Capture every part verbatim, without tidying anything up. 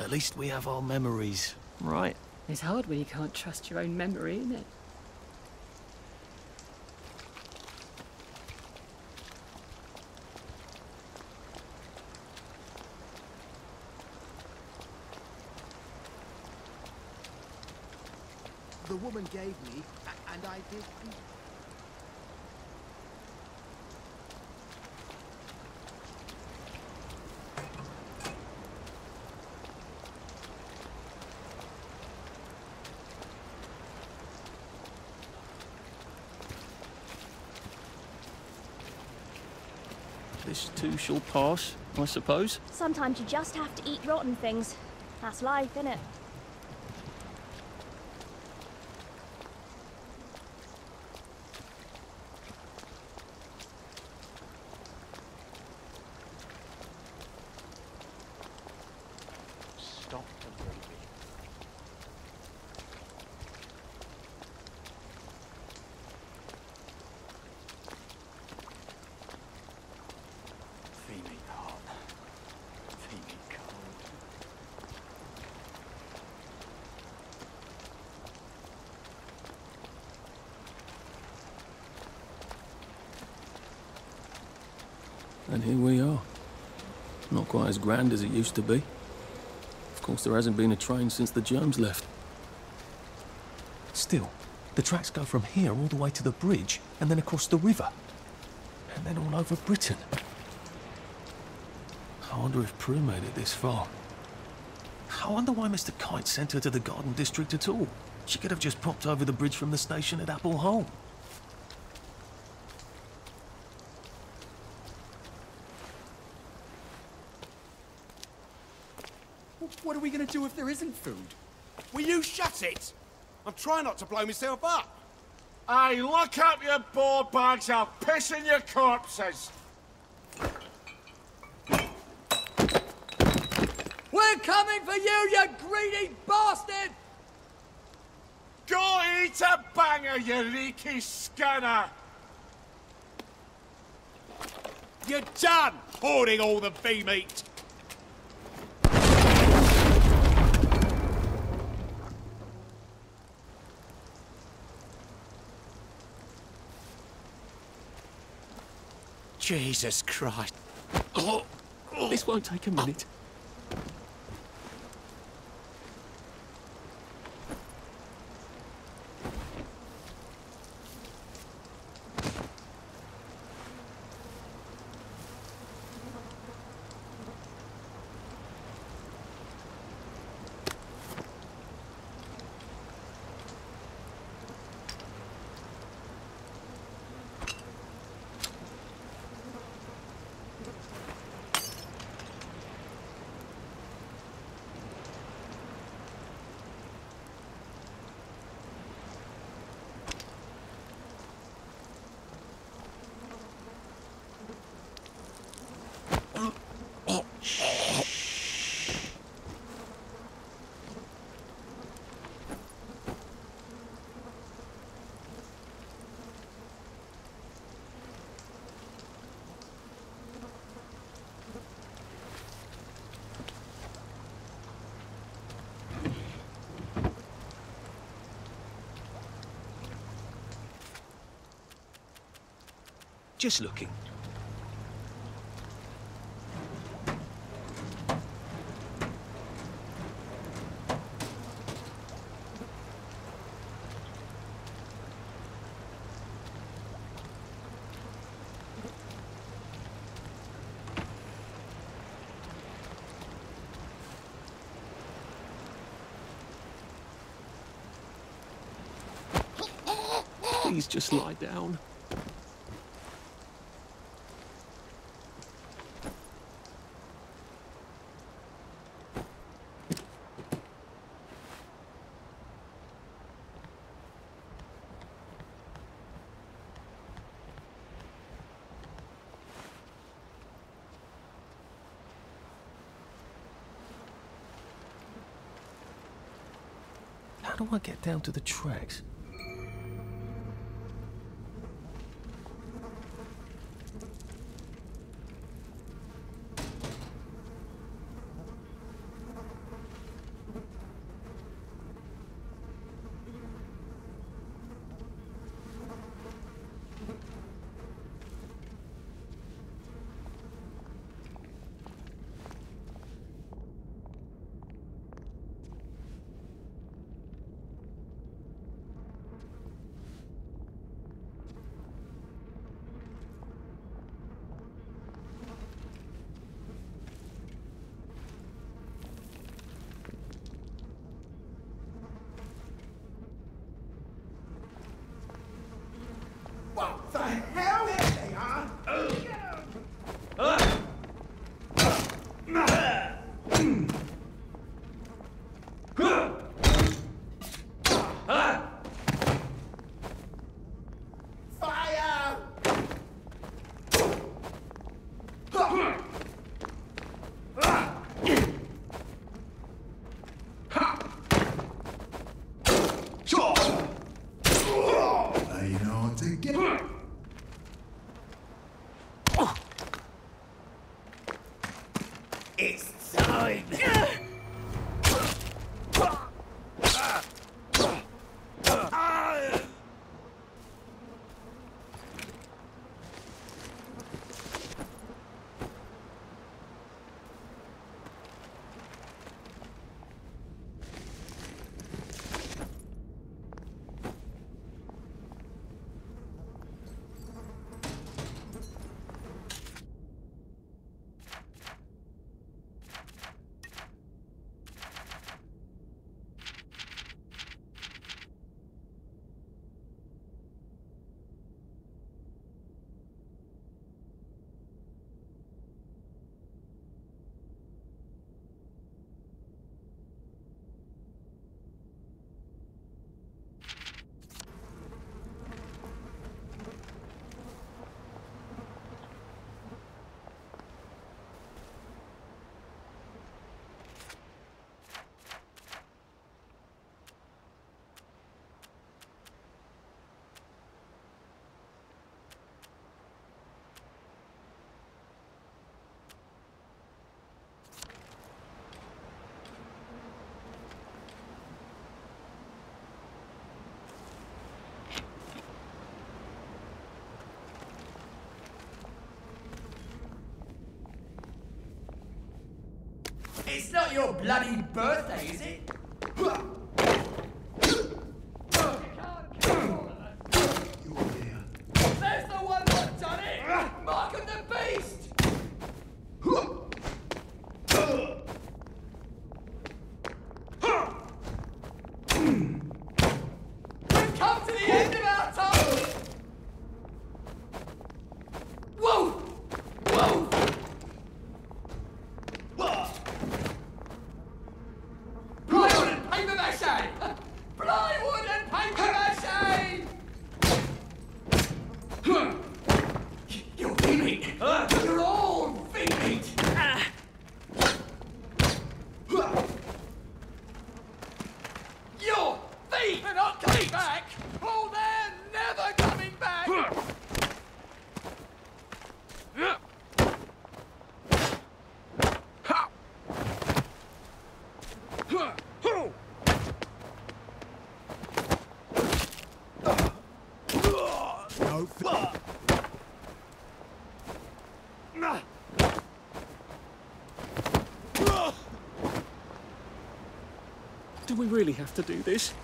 At least we have our memories, right? It's hard when you can't trust your own memory, isn't it? The woman gave me, and I did. This too shall pass, I suppose. Sometimes you just have to eat rotten things. That's life, innit? And here we are. Not quite as grand as it used to be. Of course, there hasn't been a train since the germs left. Still, the tracks go from here all the way to the bridge, and then across the river. And then all over Britain. I wonder if Prue made it this far. I wonder why Mister Kite sent her to the Garden District at all. She could have just popped over the bridge from the station at Appleholm. What are we going to do if there isn't food? Will you shut it? I'm trying not to blow myself up. Hey, lock up your board bags, I'll piss in your corpses. We're coming for you, you greedy bastard! Go eat a banger, you leaky scanner! You're done hoarding all the bee meat! Jesus Christ. Oh, oh. This won't take a minute. Just looking. Please just lie down. How do I get down to the tracks? The hell is they are? It's not your bloody birthday, is it? Do we really have to do this?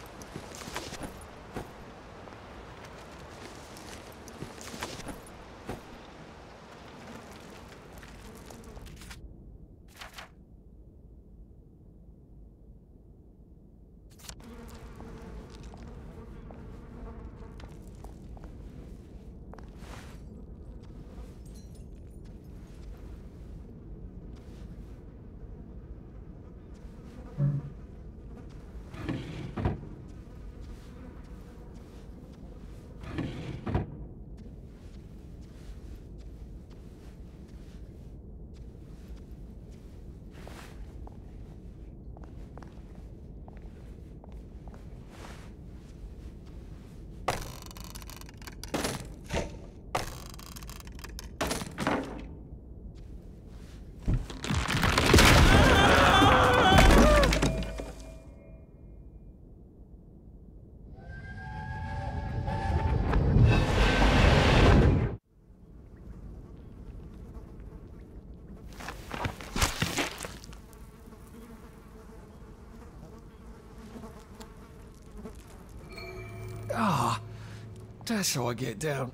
That's how I get down.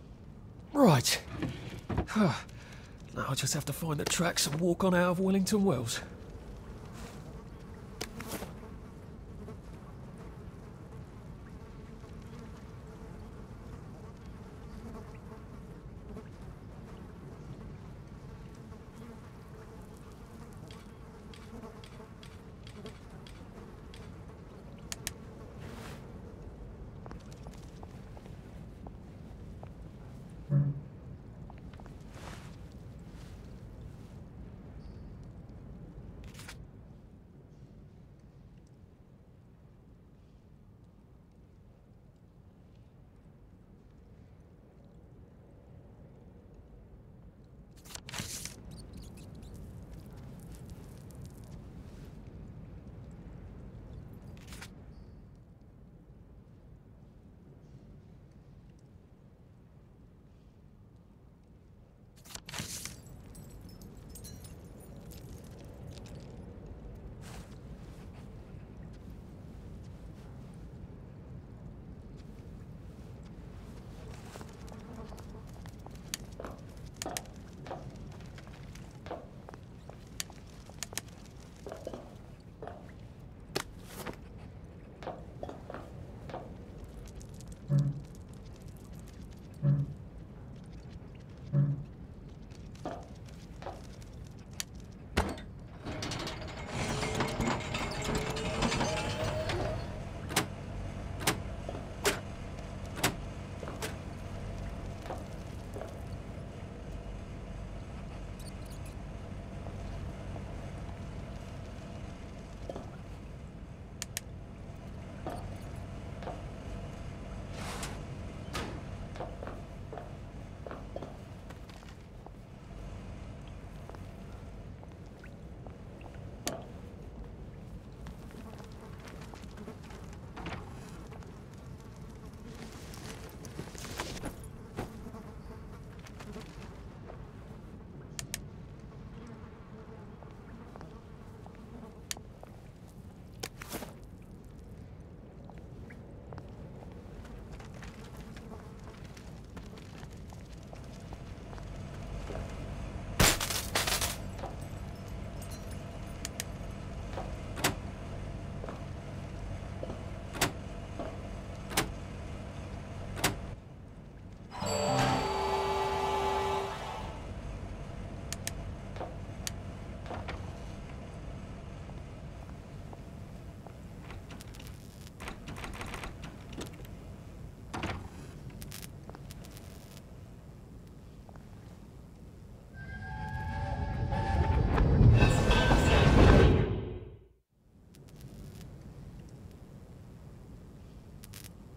Right. Now I just have to find the tracks and walk on out of Wellington Wells.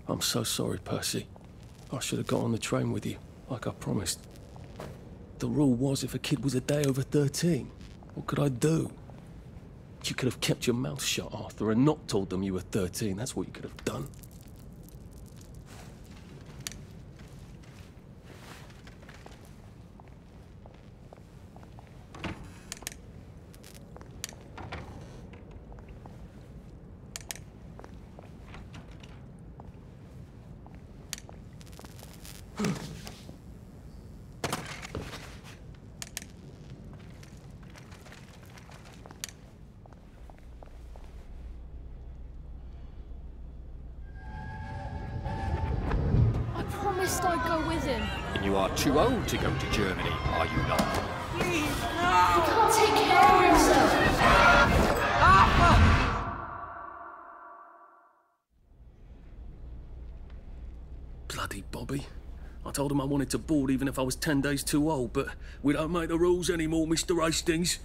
I'm so sorry, Percy. I should have got on the train with you, like I promised. The rule was if a kid was a day over thirteen, what could I do? You could have kept your mouth shut, Arthur, and not told them you were thirteen. That's what you could have done. Too old to go to Germany, are you not? Please, no! He can't take care of himself! Bloody Bobby. I told him I wanted to board even if I was ten days too old, but we don't make the rules anymore, Mister Hastings.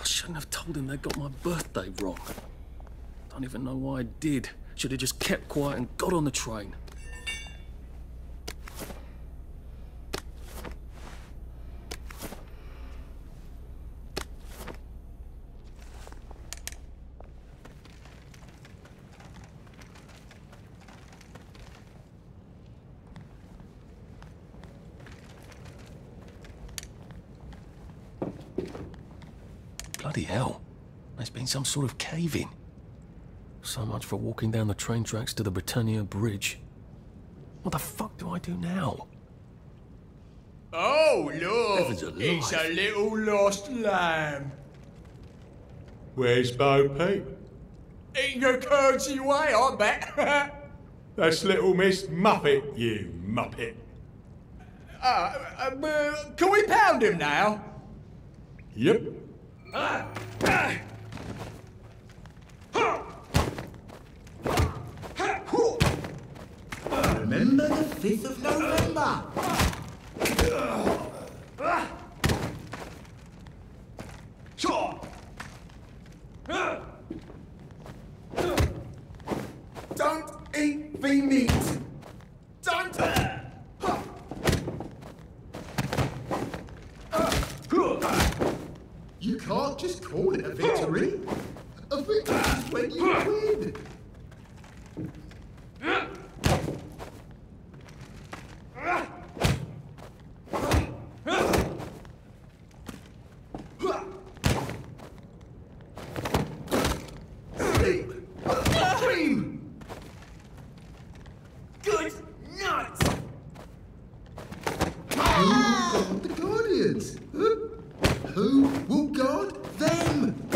I shouldn't have told him they got my birthday wrong. Don't even know why I did. Should have just kept quiet and got on the train. Some sort of cave-in. So much for walking down the train tracks to the Britannia Bridge. What the fuck do I do now? Oh, look! It's a little lost lamb. Where's Bo Peep? Eating a curdsy way, I bet. That's little Miss Muppet, you muppet. Uh, uh, uh, can we pound him now? Yep. Ah! Ah! Remember the fifth of November! Don't eat the meat! Don't! You can't just call it a victory! A victory is when you win! Who will guard them?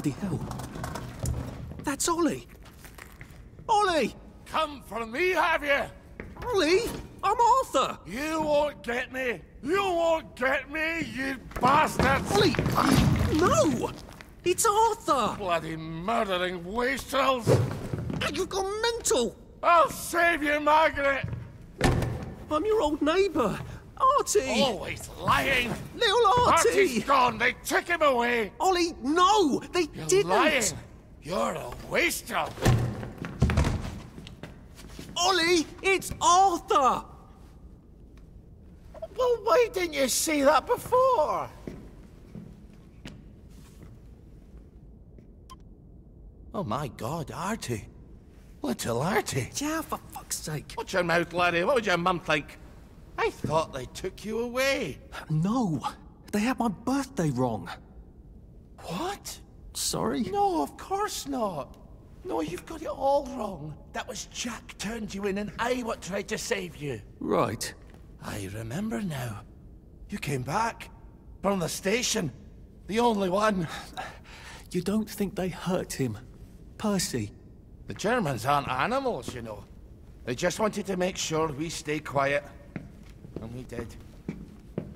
Bloody hell. That's Ollie. Ollie! Come for me, have you? Ollie? I'm Arthur! You won't get me! You won't get me, you bastards! Ollie! No! It's Arthur! Bloody murdering wastrels! You've gone mental! I'll save you, Margaret! I'm your old neighbour, Artie! Always lying! Little Artie! Artie's gone, they took him away! Ollie, no! They You're didn't! Lying. You're a wastrel! Ollie, it's Arthur! Well, why didn't you say that before? Oh my God, Artie. Little Artie. Yeah, for fuck's sake. Watch your mouth, laddie. What would your mum think? I thought they took you away. No, they had my birthday wrong. What? Sorry? No, of course not. No, you've got it all wrong. That was Jack turned you in and I what tried to save you. Right. I remember now. You came back. From the station. The only one. You don't think they hurt him? Percy. The Germans aren't animals, you know. They just wanted to make sure we stay quiet. And we did.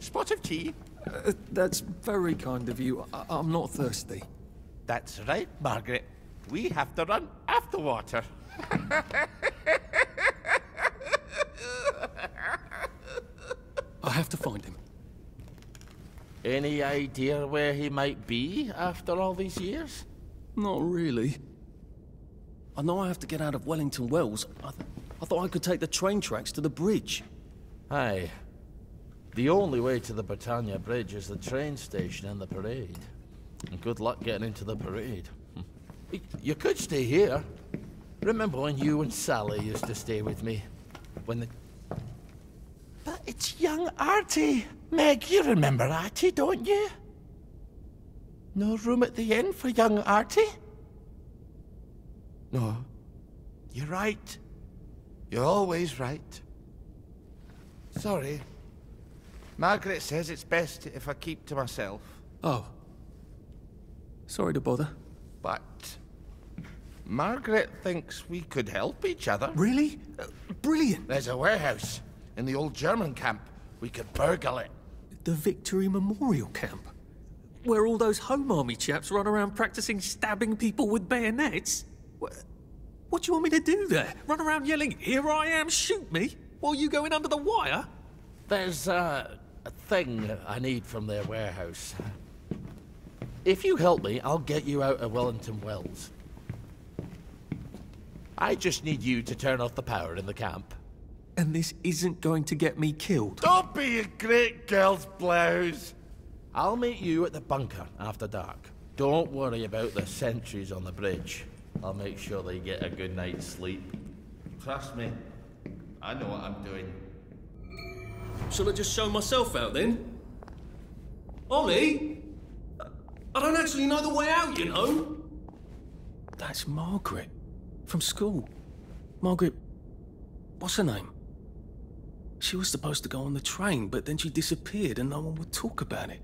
Spot of tea? Uh, that's very kind of you. I I'm not thirsty. That's right, Margaret. We have to run after water. I have to find him. Any idea where he might be after all these years? Not really. I know I have to get out of Wellington Wells. I, th I thought I could take the train tracks to the bridge. Aye. The only way to the Britannia Bridge is the train station and the parade. And good luck getting into the parade. You could stay here. Remember when you and Sally used to stay with me? When the... But it's young Artie. Meg, you remember Artie, don't you? No room at the inn for young Artie? No. You're right. You're always right. Sorry. Margaret says it's best if I keep to myself. Oh. Sorry to bother. But... Margaret thinks we could help each other. Really? Uh, brilliant. There's a warehouse in the old German camp. We could burgle it. The Victory Memorial camp? Where all those Home Army chaps run around practicing stabbing people with bayonets? What do you want me to do there? Run around yelling, "Here I am, shoot me," while you go in under the wire? There's uh, a thing I need from their warehouse. If you help me, I'll get you out of Wellington Wells. I just need you to turn off the power in the camp. And this isn't going to get me killed. Don't be a great girl's blouse. I'll meet you at the bunker after dark. Don't worry about the sentries on the bridge. I'll make sure they get a good night's sleep. Trust me, I know what I'm doing. Shall I just show myself out then? Ollie? I don't actually know the way out, you know. That's Margaret. From school. Margaret... what's her name? She was supposed to go on the train, but then she disappeared and no one would talk about it.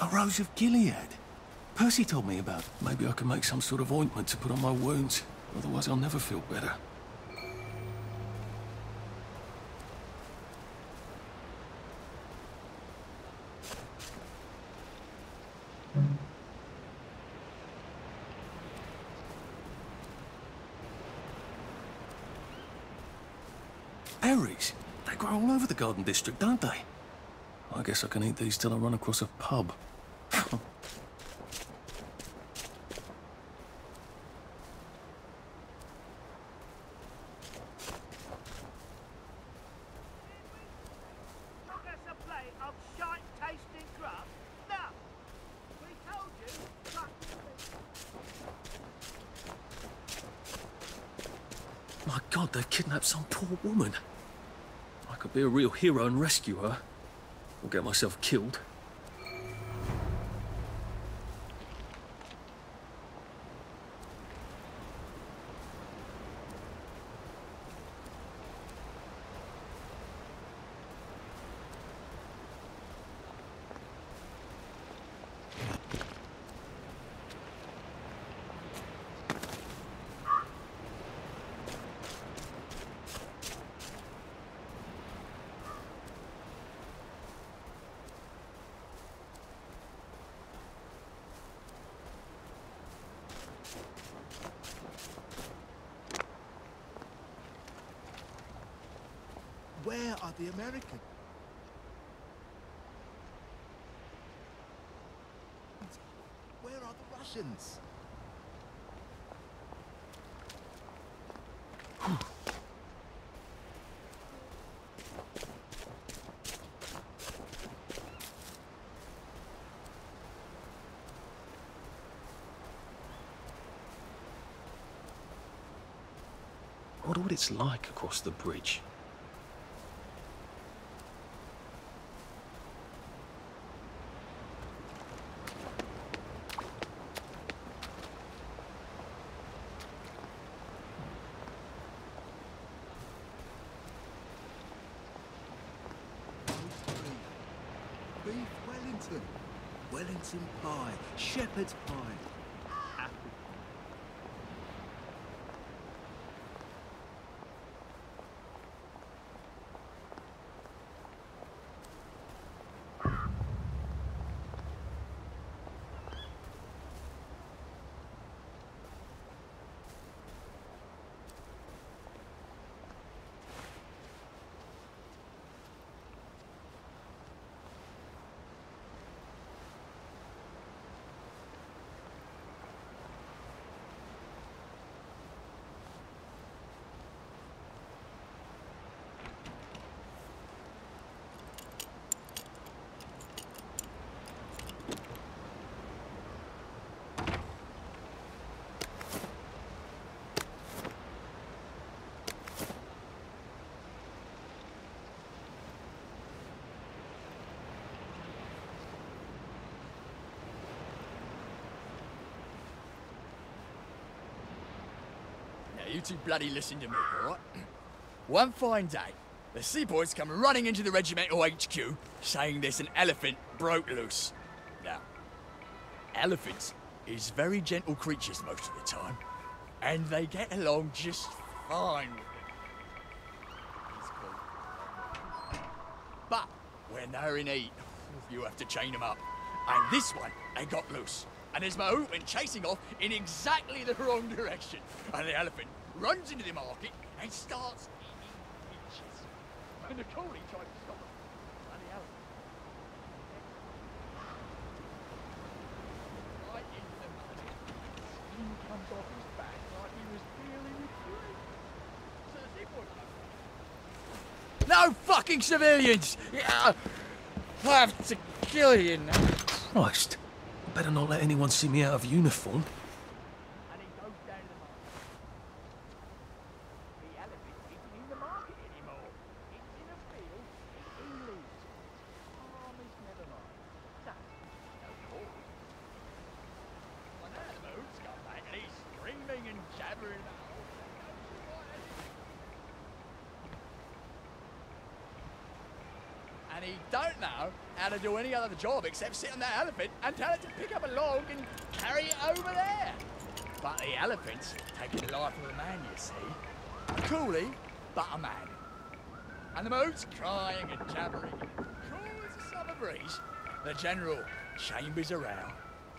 A rose of Gilead. Percy told me about it. Maybe I can make some sort of ointment to put on my wounds. Otherwise I'll never feel better. Berries. They grow all over the Garden District, don't they? I guess I can eat these till I run across a pub. My God, they've kidnapped some poor woman. I could be a real hero and rescue her, or get myself killed. Where are the Americans? Where are the Russians? I wonder what it's like across the bridge. Wellington pie, shepherd's pie, apple. You two bloody listen to me, alright? One fine day, the sepoys come running into the regimental H Q saying there's an elephant broke loose. Now, elephants is very gentle creatures most of the time, and they get along just fine with it. But when they're in heat, you have to chain them up. And this one, they got loose. And there's Mahoopin chasing off in exactly the wrong direction. And the elephant runs into the market and starts eating peaches. And the coolie tries to stop him. And the elephant right into the market. Skin comes off his back like he was dealing with food. So the seaboard comes back. No fucking civilians! Yeah. I have to kill you now. Christ. Better not let anyone see me out of uniform. And he goes down to the market. The elephant isn't in the market anymore. It's in a field, eating leaves. Harm is never mind. That's no cause. Well, now the moon's come back and he's screaming and jabbering about. And and he don't know how to do any other job except sit on that elephant and tell it to pick up a log and carry it over there. But the elephant's taking the life of a man, you see. A coolie, but a man. And the moon's crying and jabbering. Cool as a summer breeze. The general chambers around,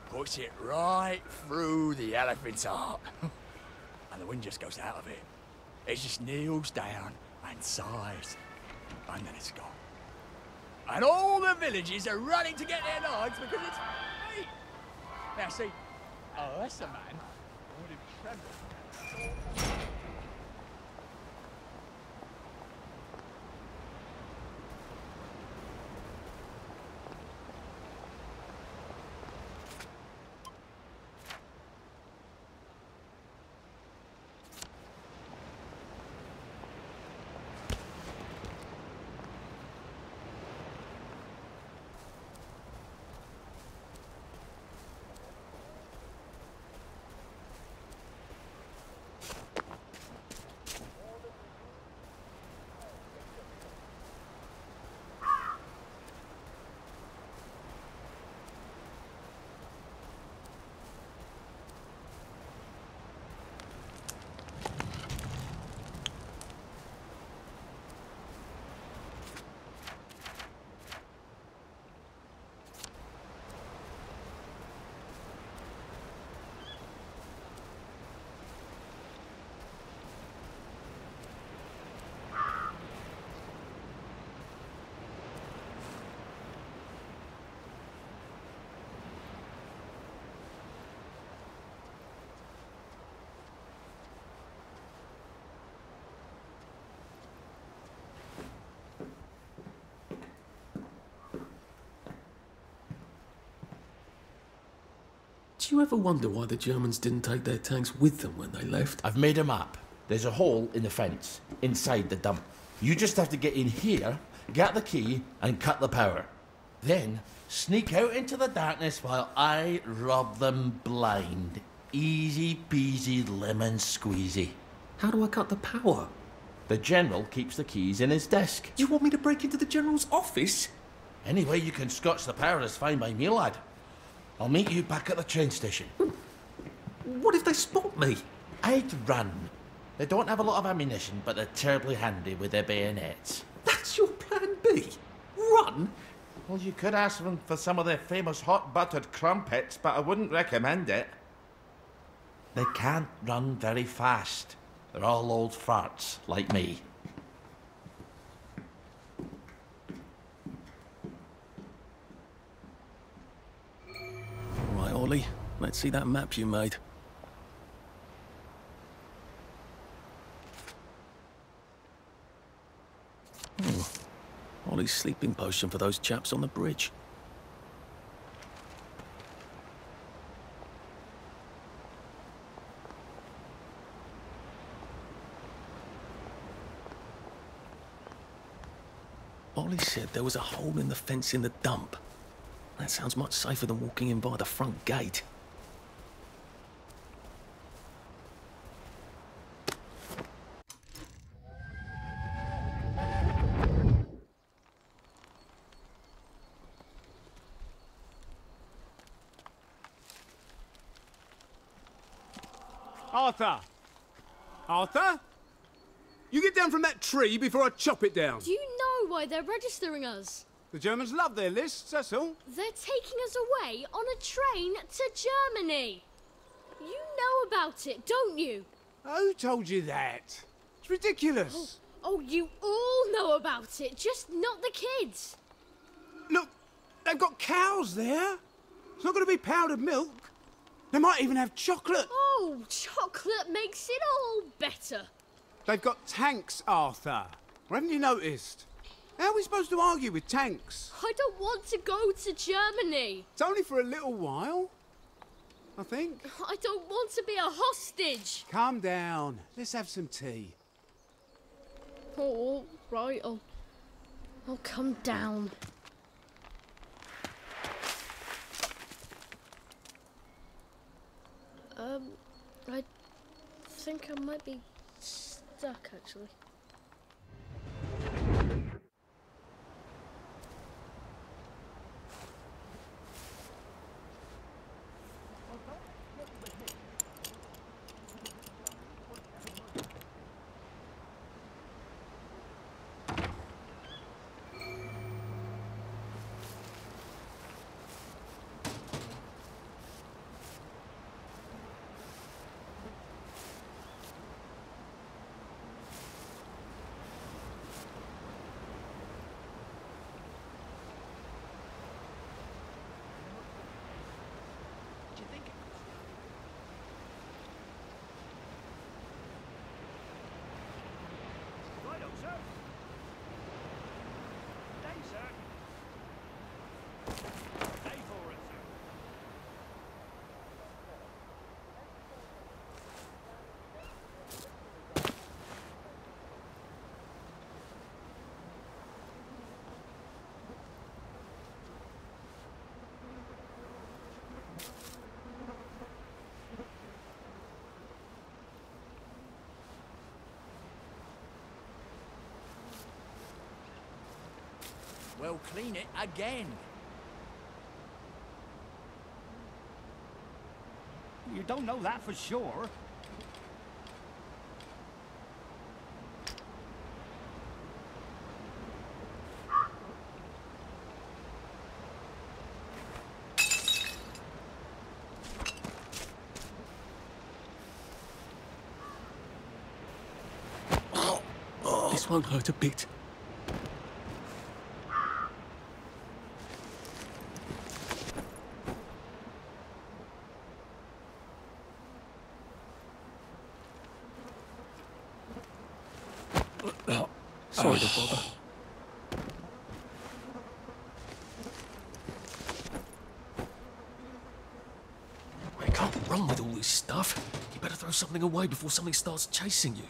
puts it right through the elephant's heart. And the wind just goes out of it. It just kneels down and sighs. And then it's gone. And all the villagers are running to get their knives because it's me. Now see, oh, that's a man. I would have trembled. Do you ever wonder why the Germans didn't take their tanks with them when they left? I've made a map. There's a hole in the fence, inside the dump. You just have to get in here, get the key, and cut the power. Then, sneak out into the darkness while I rob them blind. Easy peasy lemon squeezy. How do I cut the power? The general keeps the keys in his desk. You want me to break into the general's office? Any way you can scotch the power is fine by me, lad. I'll meet you back at the train station. What if they spot me? I'd run. They don't have a lot of ammunition, but they're terribly handy with their bayonets. That's your plan B? Run? Well, you could ask them for some of their famous hot buttered crumpets, but I wouldn't recommend it. They can't run very fast. They're all old farts, like me. Ollie, let's see that map you made. Oh, Ollie's sleeping potion for those chaps on the bridge. Ollie said there was a hole in the fence in the dump. That sounds much safer than walking in by the front gate. Arthur! Arthur? You get down from that tree before I chop it down. Do you know why they're registering us? The Germans love their lists, that's all. They're taking us away on a train to Germany. You know about it, don't you? Who told you that? It's ridiculous. Oh, oh, you all know about it, just not the kids. Look, they've got cows there. It's not going to be powdered milk. They might even have chocolate. Oh, chocolate makes it all better. They've got tanks, Arthur. Or haven't you noticed? How are we supposed to argue with tanks? I don't want to go to Germany. It's only for a little while, I think. I don't want to be a hostage. Calm down. Let's have some tea. Oh, all right. I'll, I'll come down. Um, I think I might be stuck, actually. well clean it again. You don't know that for sure. This won't hurt a bit. Sorry to bother. I can't run with all this stuff. You better throw something away before something starts chasing you.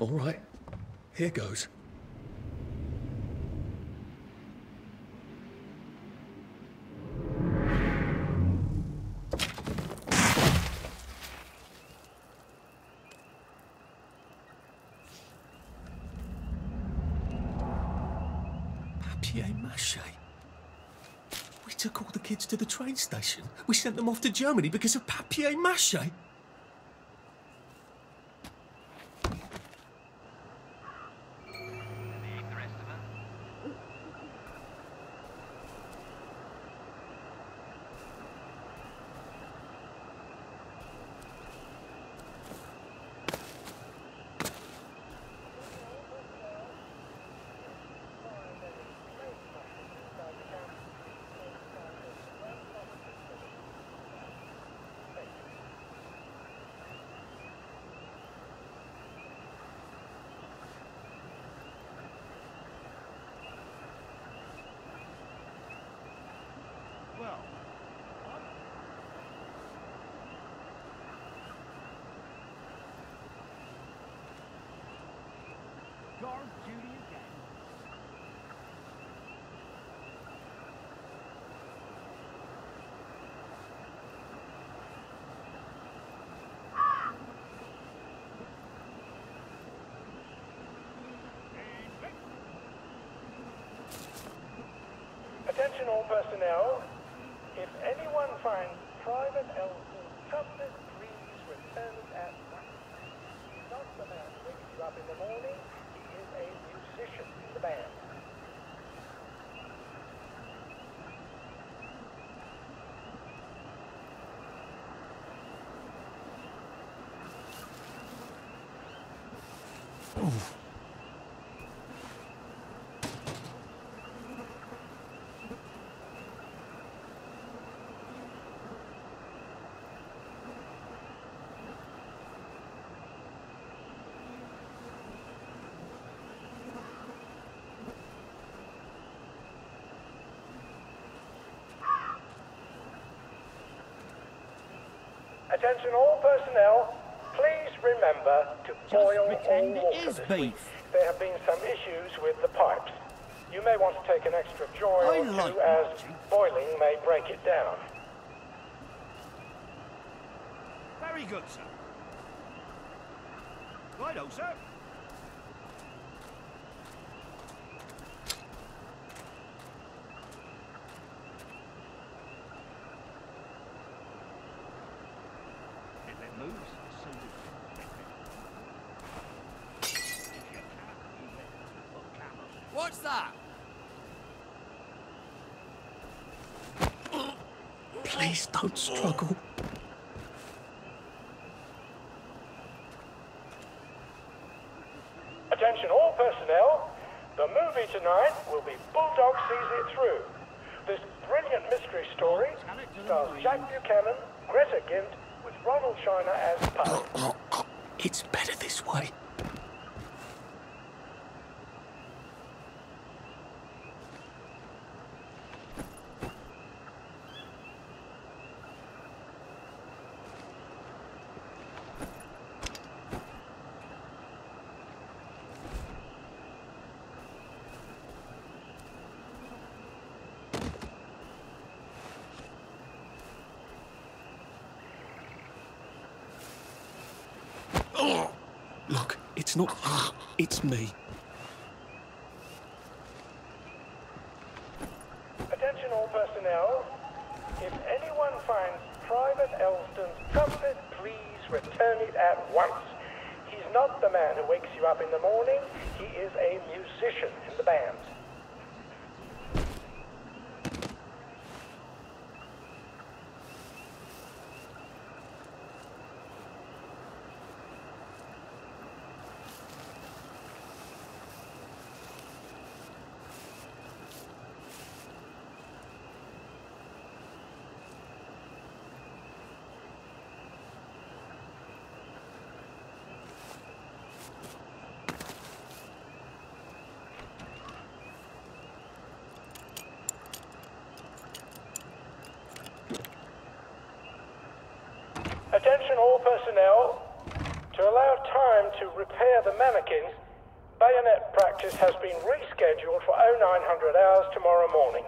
All right, here goes. Papier-mâché. We took all the kids to the train station. We sent them off to Germany because of papier-mâché. Attention all personnel, if anyone finds Private Elton Tubman, please return at once. He's not the man who wakes you up in the morning, he is a musician in the band. Attention all personnel, please remember to boil all water this week. There have been some issues with the pipes. You may want to take an extra joy or two as boiling may break it down. Very good, sir. Righto, sir. What's that? Please don't struggle. Attention all personnel. The movie tonight will be Bulldog Sees It Through. This brilliant mystery story stars Jack Buchanan, Greta Gynt, with Ronald Shiner as Puck. It's better this way. Look, it's not you, it's me. Attention all personnel. If anyone finds Private Elston's trumpet, please return it at once. He's not the man who wakes you up in the morning. He is a musician in the band. Attention all personnel, to allow time to repair the mannequins, bayonet practice has been rescheduled for oh nine hundred hours tomorrow morning.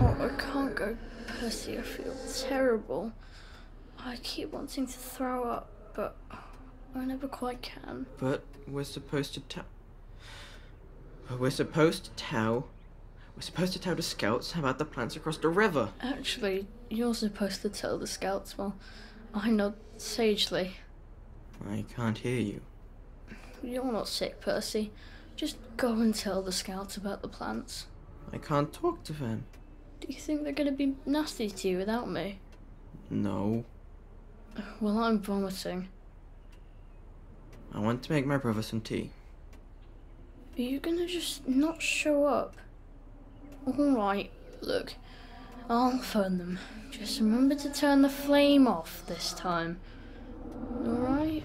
Oh, I can't go, Percy, I feel terrible. I keep wanting to throw up, but I never quite can. But we're supposed to tap. We're supposed to tell... We're supposed to tell the scouts about the plans across the river. Actually, you're supposed to tell the scouts while I nod sagely. I can't hear you. You're not sick, Percy. Just go and tell the scouts about the plants. I can't talk to them. Do you think they're going to be nasty to you without me? No. Well, I'm vomiting. I want to make my brother some tea. Are you gonna just not show up? Alright, look, I'll phone them. Just remember to turn the flame off this time. Alright?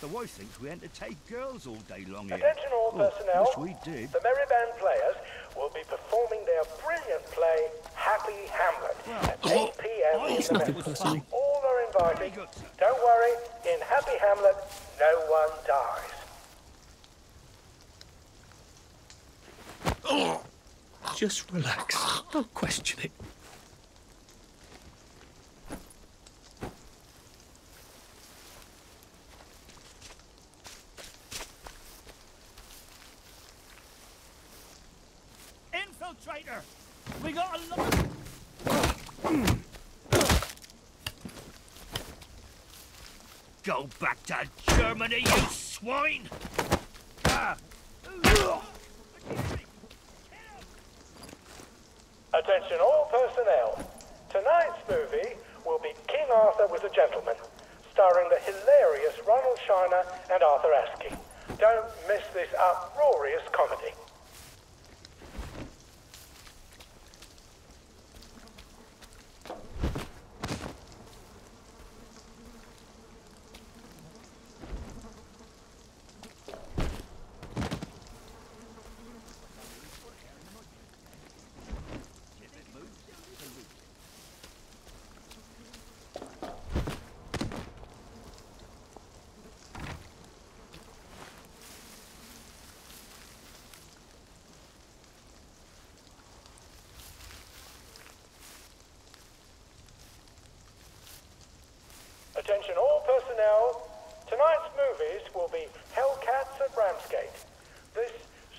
The wife thinks we entertain girls all day long here. Attention all oh, personnel. Yes, we did. The merry band players will be performing their brilliant play, Happy Hamlet, wow. at eight p m Oh, it's nothing personal. All are invited. Don't worry, in Happy Hamlet, no one dies. Oh. Just relax. Don't question it. Infiltrator! We got a lot of... Go back to Germany, you swine! Ah. Attention all personnel. Tonight's movie will be King Arthur Was a Gentleman, starring the hilarious Ronald Shiner and Arthur Askey. Don't miss this uproarious comedy. Attention all personnel, tonight's movies will be Hellcats at Ramsgate. This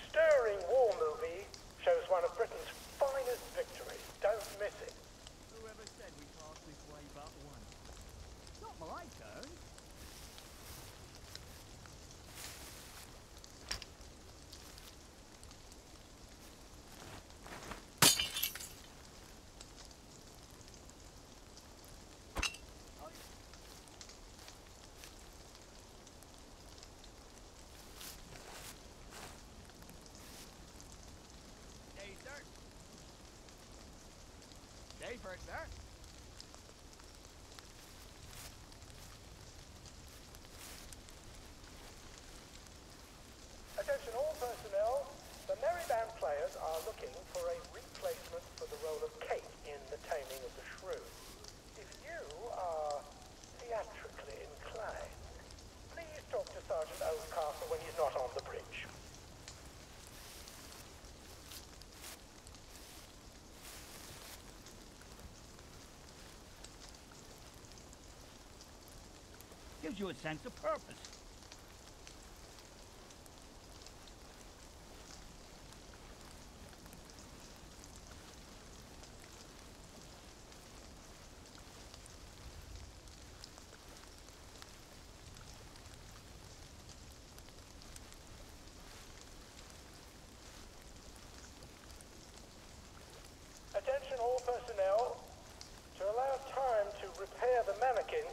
stirring war movie shows one of Britain's finest victories. Don't miss it. Whoever said we passed this way but once? Not my turn. For it, sir. Attention all personnel, the merry band players are looking for a replacement for the role of Kate in The Taming of the Shrew. If you are theatrically inclined, please talk to Sergeant Oldcastle when he's not on the bridge. Gives you a sense of purpose. Attention all personnel, to allow time to repair the mannequin,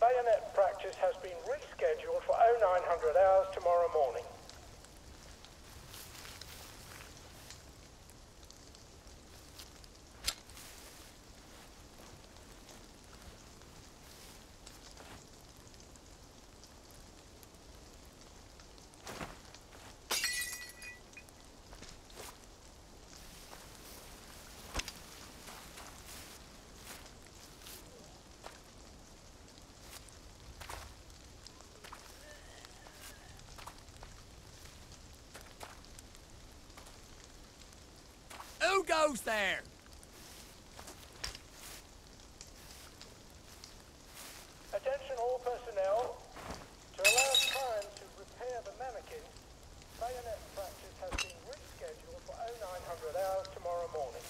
bayonet practice has been rescheduled for oh nine hundred hours tomorrow morning. Who goes there? Attention all personnel. To allow time to repair the mannequin, bayonet practice has been rescheduled for oh nine hundred hours tomorrow morning.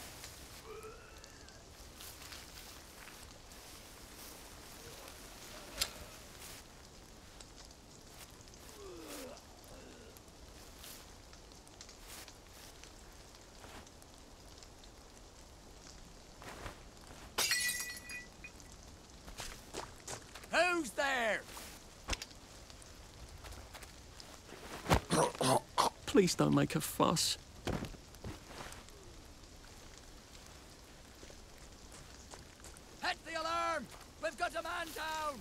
Who's there? Please don't make a fuss. Hit the alarm! We've got a man down!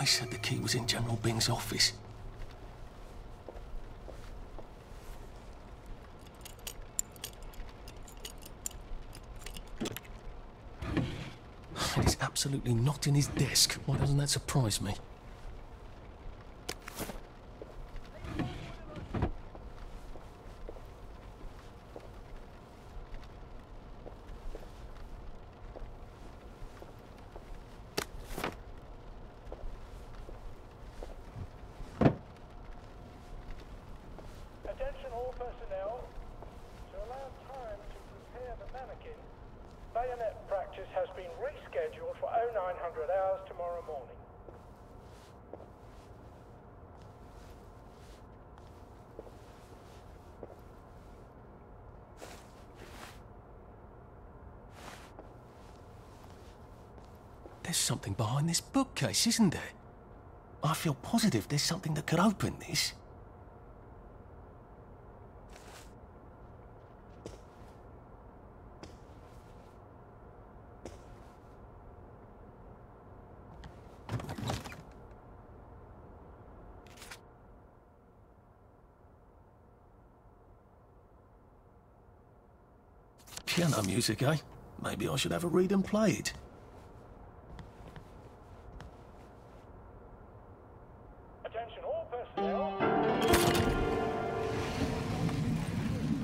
I said the key was in General Bing's office. It's absolutely not in his desk. Why doesn't that surprise me? There's something behind this bookcase, isn't there? I feel positive there's something that could open this. Piano music, eh? Maybe I should have a read and play it.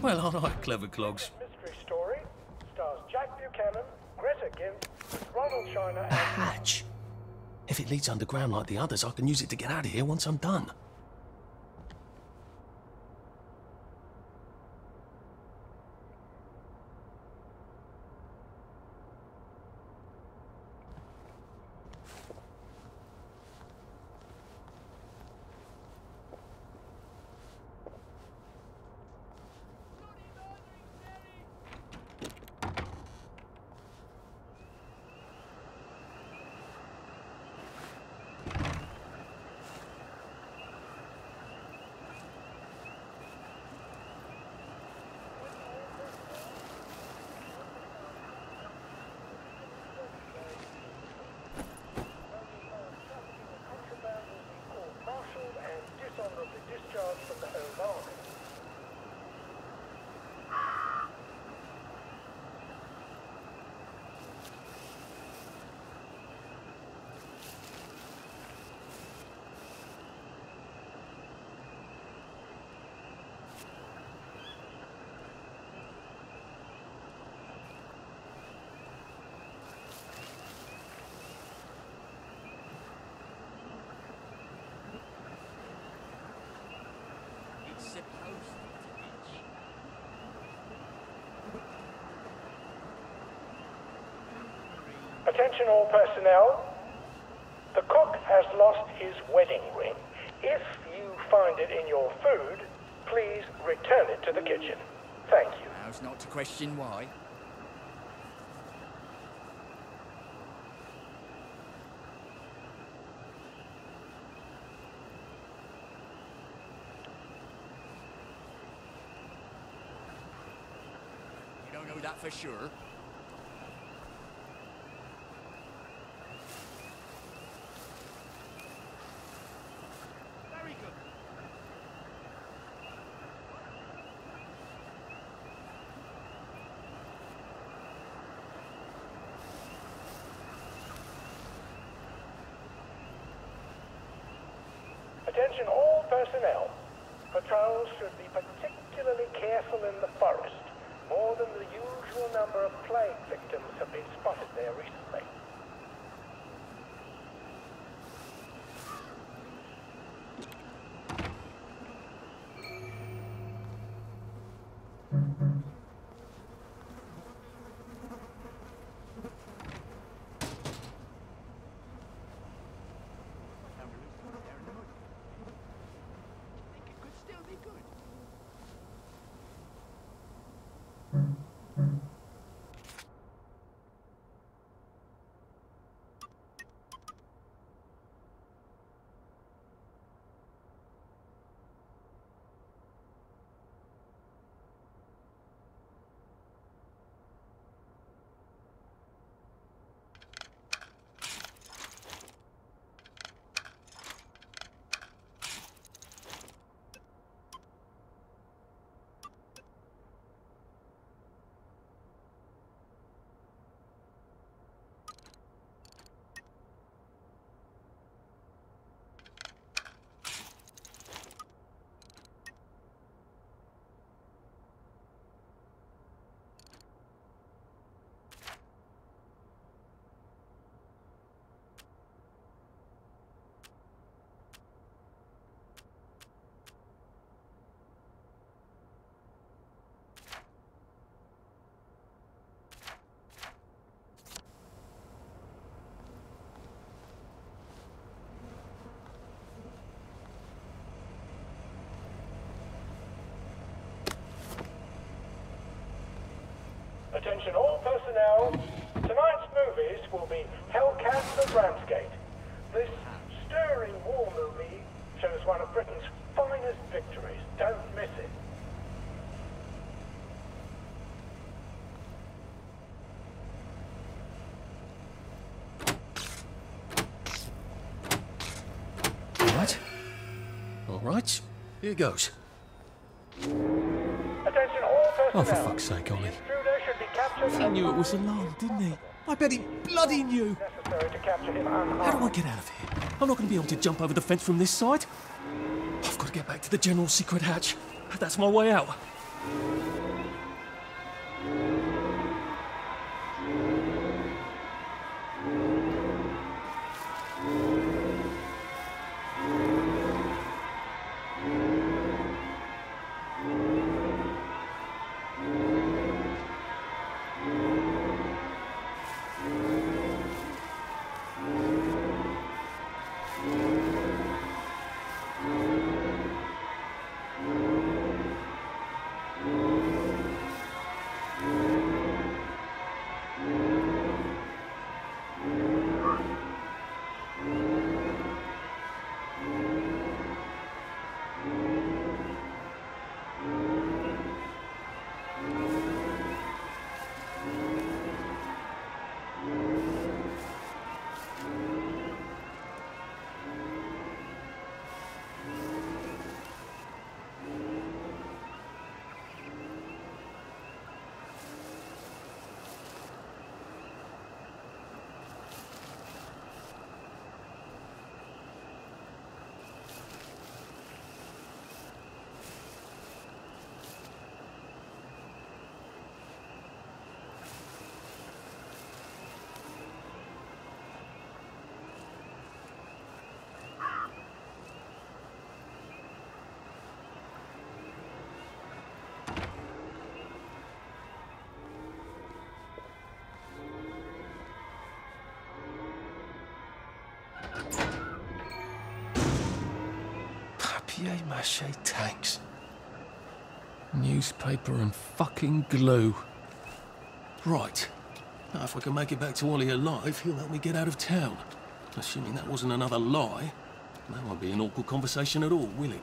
Well, all right, clever clogs. Mystery story stars Jack Buchanan, Greta Gynt, Ronald Shiner and... A hatch. If it leads underground like the others, I can use it to get out of here once I'm done. Attention all personnel, the cook has lost his wedding ring. If you find it in your food, please return it to the kitchen. Thank you. Now's not to question why. You don't know that for sure. Attention all personnel. Patrols should be particularly careful in the forest. More than the usual number of plague victims have been spotted there recently. Attention all personnel. Tonight's movies will be Hellcats at Ramsgate. This stirring war movie shows one of Britain's finest victories. Don't miss it. Right, here goes. Attention all personnel. Oh, for fuck's sake, Ollie. He knew it was a lie, didn't he? I bet he bloody knew. How do I get out of here? I'm not going to be able to jump over the fence from this side. I've got to get back to the general secret hatch. That's my way out. Papier-mâché tanks. Newspaper and fucking glue. Right. Now if I can make it back to Ollie alive, he'll help me get out of town. Assuming that wasn't another lie, that won't be an awkward conversation at all, will it?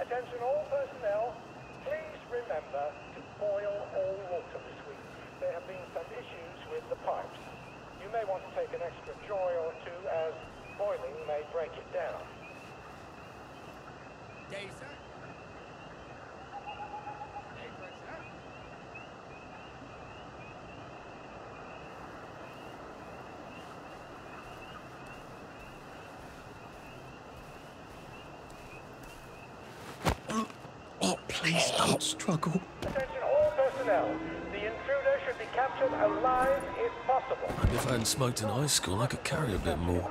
Attention all personnel, please remember to boil all water this week. There have been some issues with the pipes. You may want to take an extra joy or two as boiling may break it down. Day, sir. Please don't struggle. Attention all personnel. The intruder should be captured alive if possible. And if I hadn't smoked in high school, I could carry a bit more.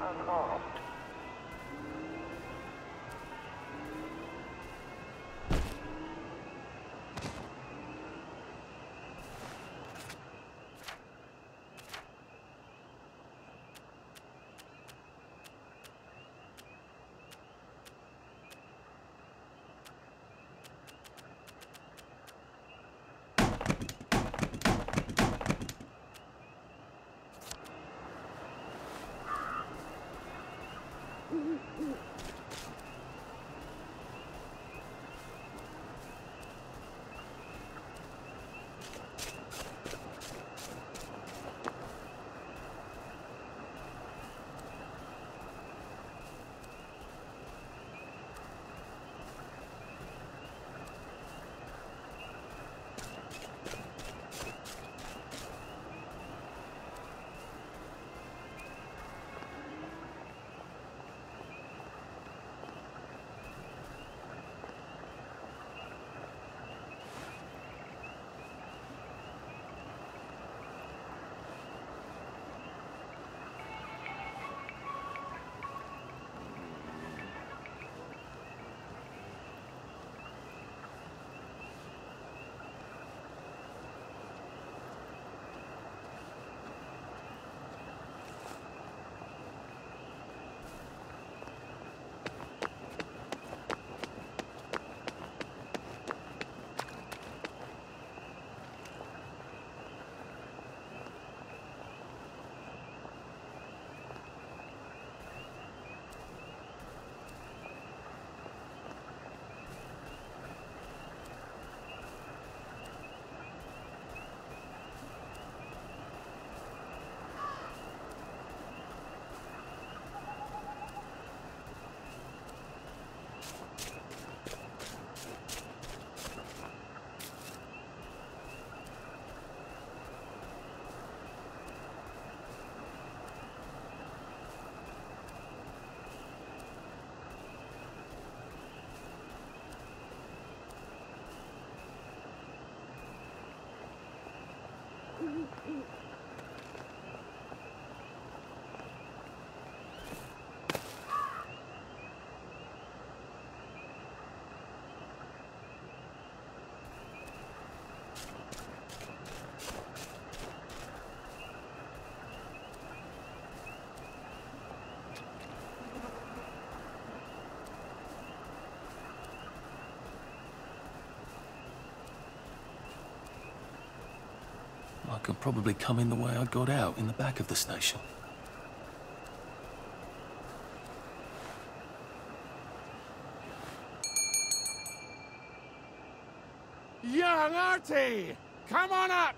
I could probably come in the way I got out, in the back of the station. Young Artie! Come on up!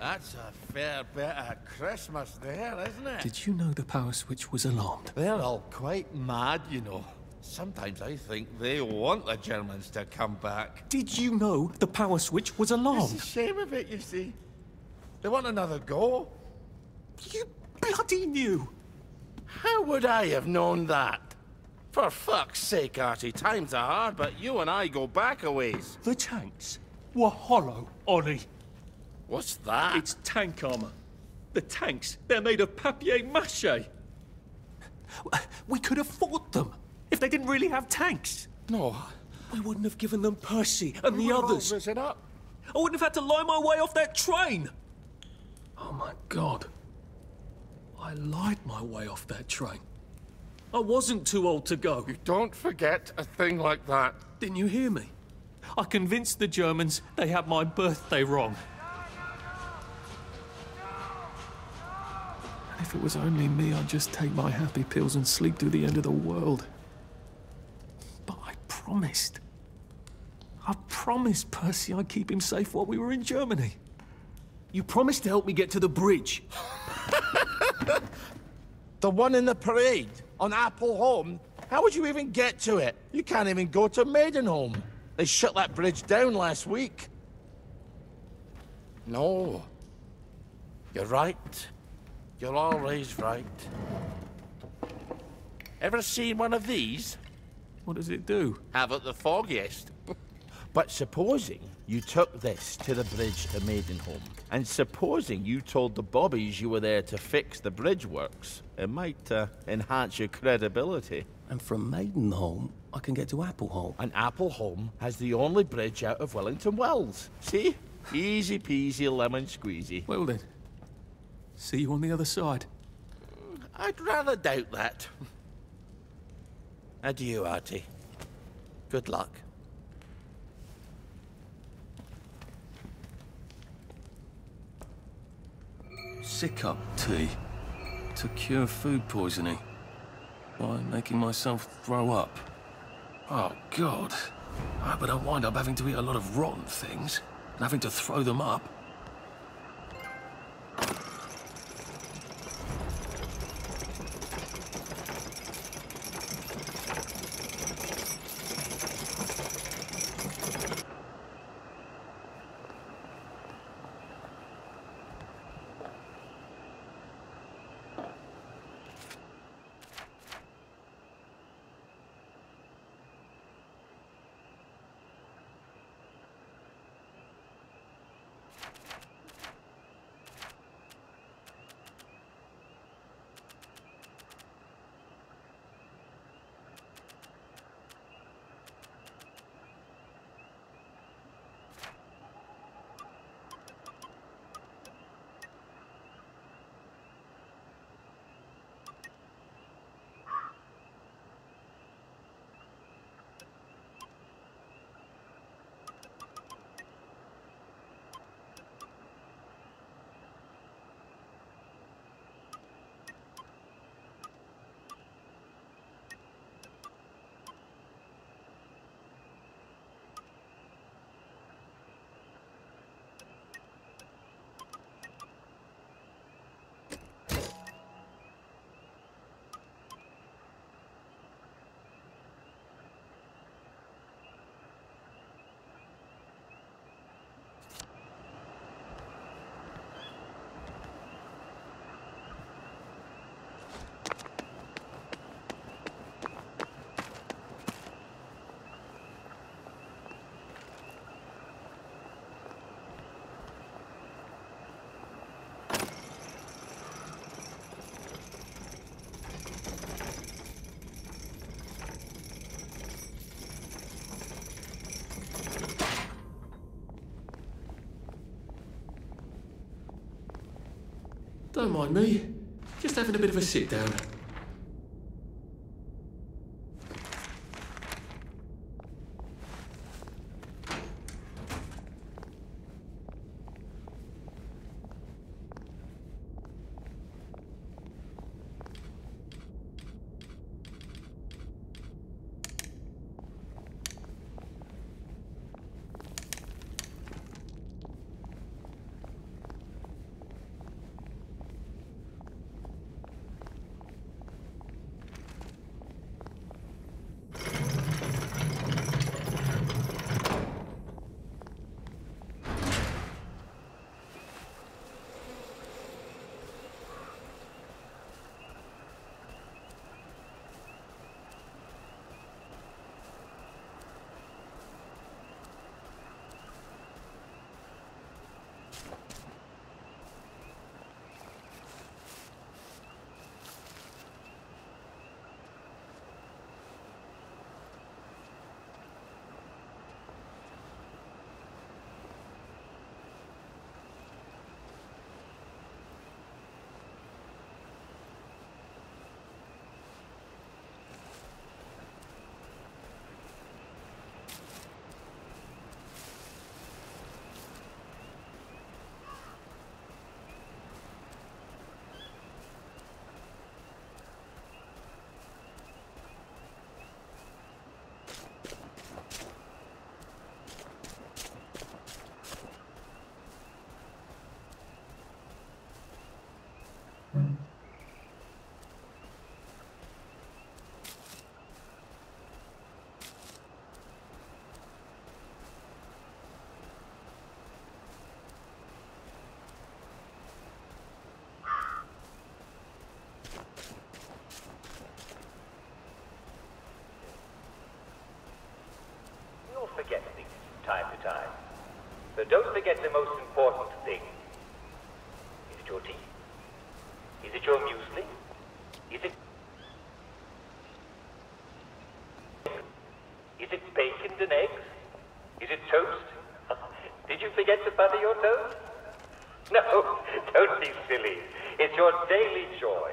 That's a fair bit of Christmas there, isn't it? Did you know the power switch was alarmed? They're all quite mad, you know. Sometimes I think they want the Germans to come back. Did you know the power switch was alarmed? It's a shame of it, you see. They want another go. You bloody knew. How would I have known that? For fuck's sake, Artie, times are hard, but you and I go back a ways. The tanks were hollow, Ollie. What's that? It's tank armour. The tanks, they're made of papier-mâché. We could have fought them if they didn't really have tanks. No. We wouldn't have given them Percy and the others. All up. I wouldn't have had to lie my way off that train. Oh, my God. I lied my way off that train. I wasn't too old to go. You don't forget a thing like that. Didn't you hear me? I convinced the Germans they had my birthday wrong. And if it was only me, I'd just take my happy pills and sleep through the end of the world. But I promised. I promised Percy I'd keep him safe while we were in Germany. You promised to help me get to the bridge. The one in the parade? On Appleholm? How would you even get to it? You can't even go to Maidenholm. They shut that bridge down last week. No. You're right. You're always right. Ever seen one of these? What does it do? Have it the foggiest. But supposing you took this to the bridge to Maidenholm, and supposing you told the bobbies you were there to fix the bridge works, it might uh, enhance your credibility. And from Maidenholm, I can get to Appleholm. And Appleholm has the only bridge out of Wellington Wells. See? Easy peasy, lemon squeezy. Well then, see you on the other side. I'd rather doubt that. Adieu, Artie. Good luck. Sick-up tea to cure food poisoning by making myself throw up. Oh, God. I hope I don't wind up having to eat a lot of rotten things and having to throw them up. Don't mind me, just having a bit of a sit down. So don't forget the most important thing. Is it your tea? Is it your muesli? Is it... Is it bacon and eggs? Is it toast? Did you forget to butter your toast? No, don't be silly. It's your daily joy.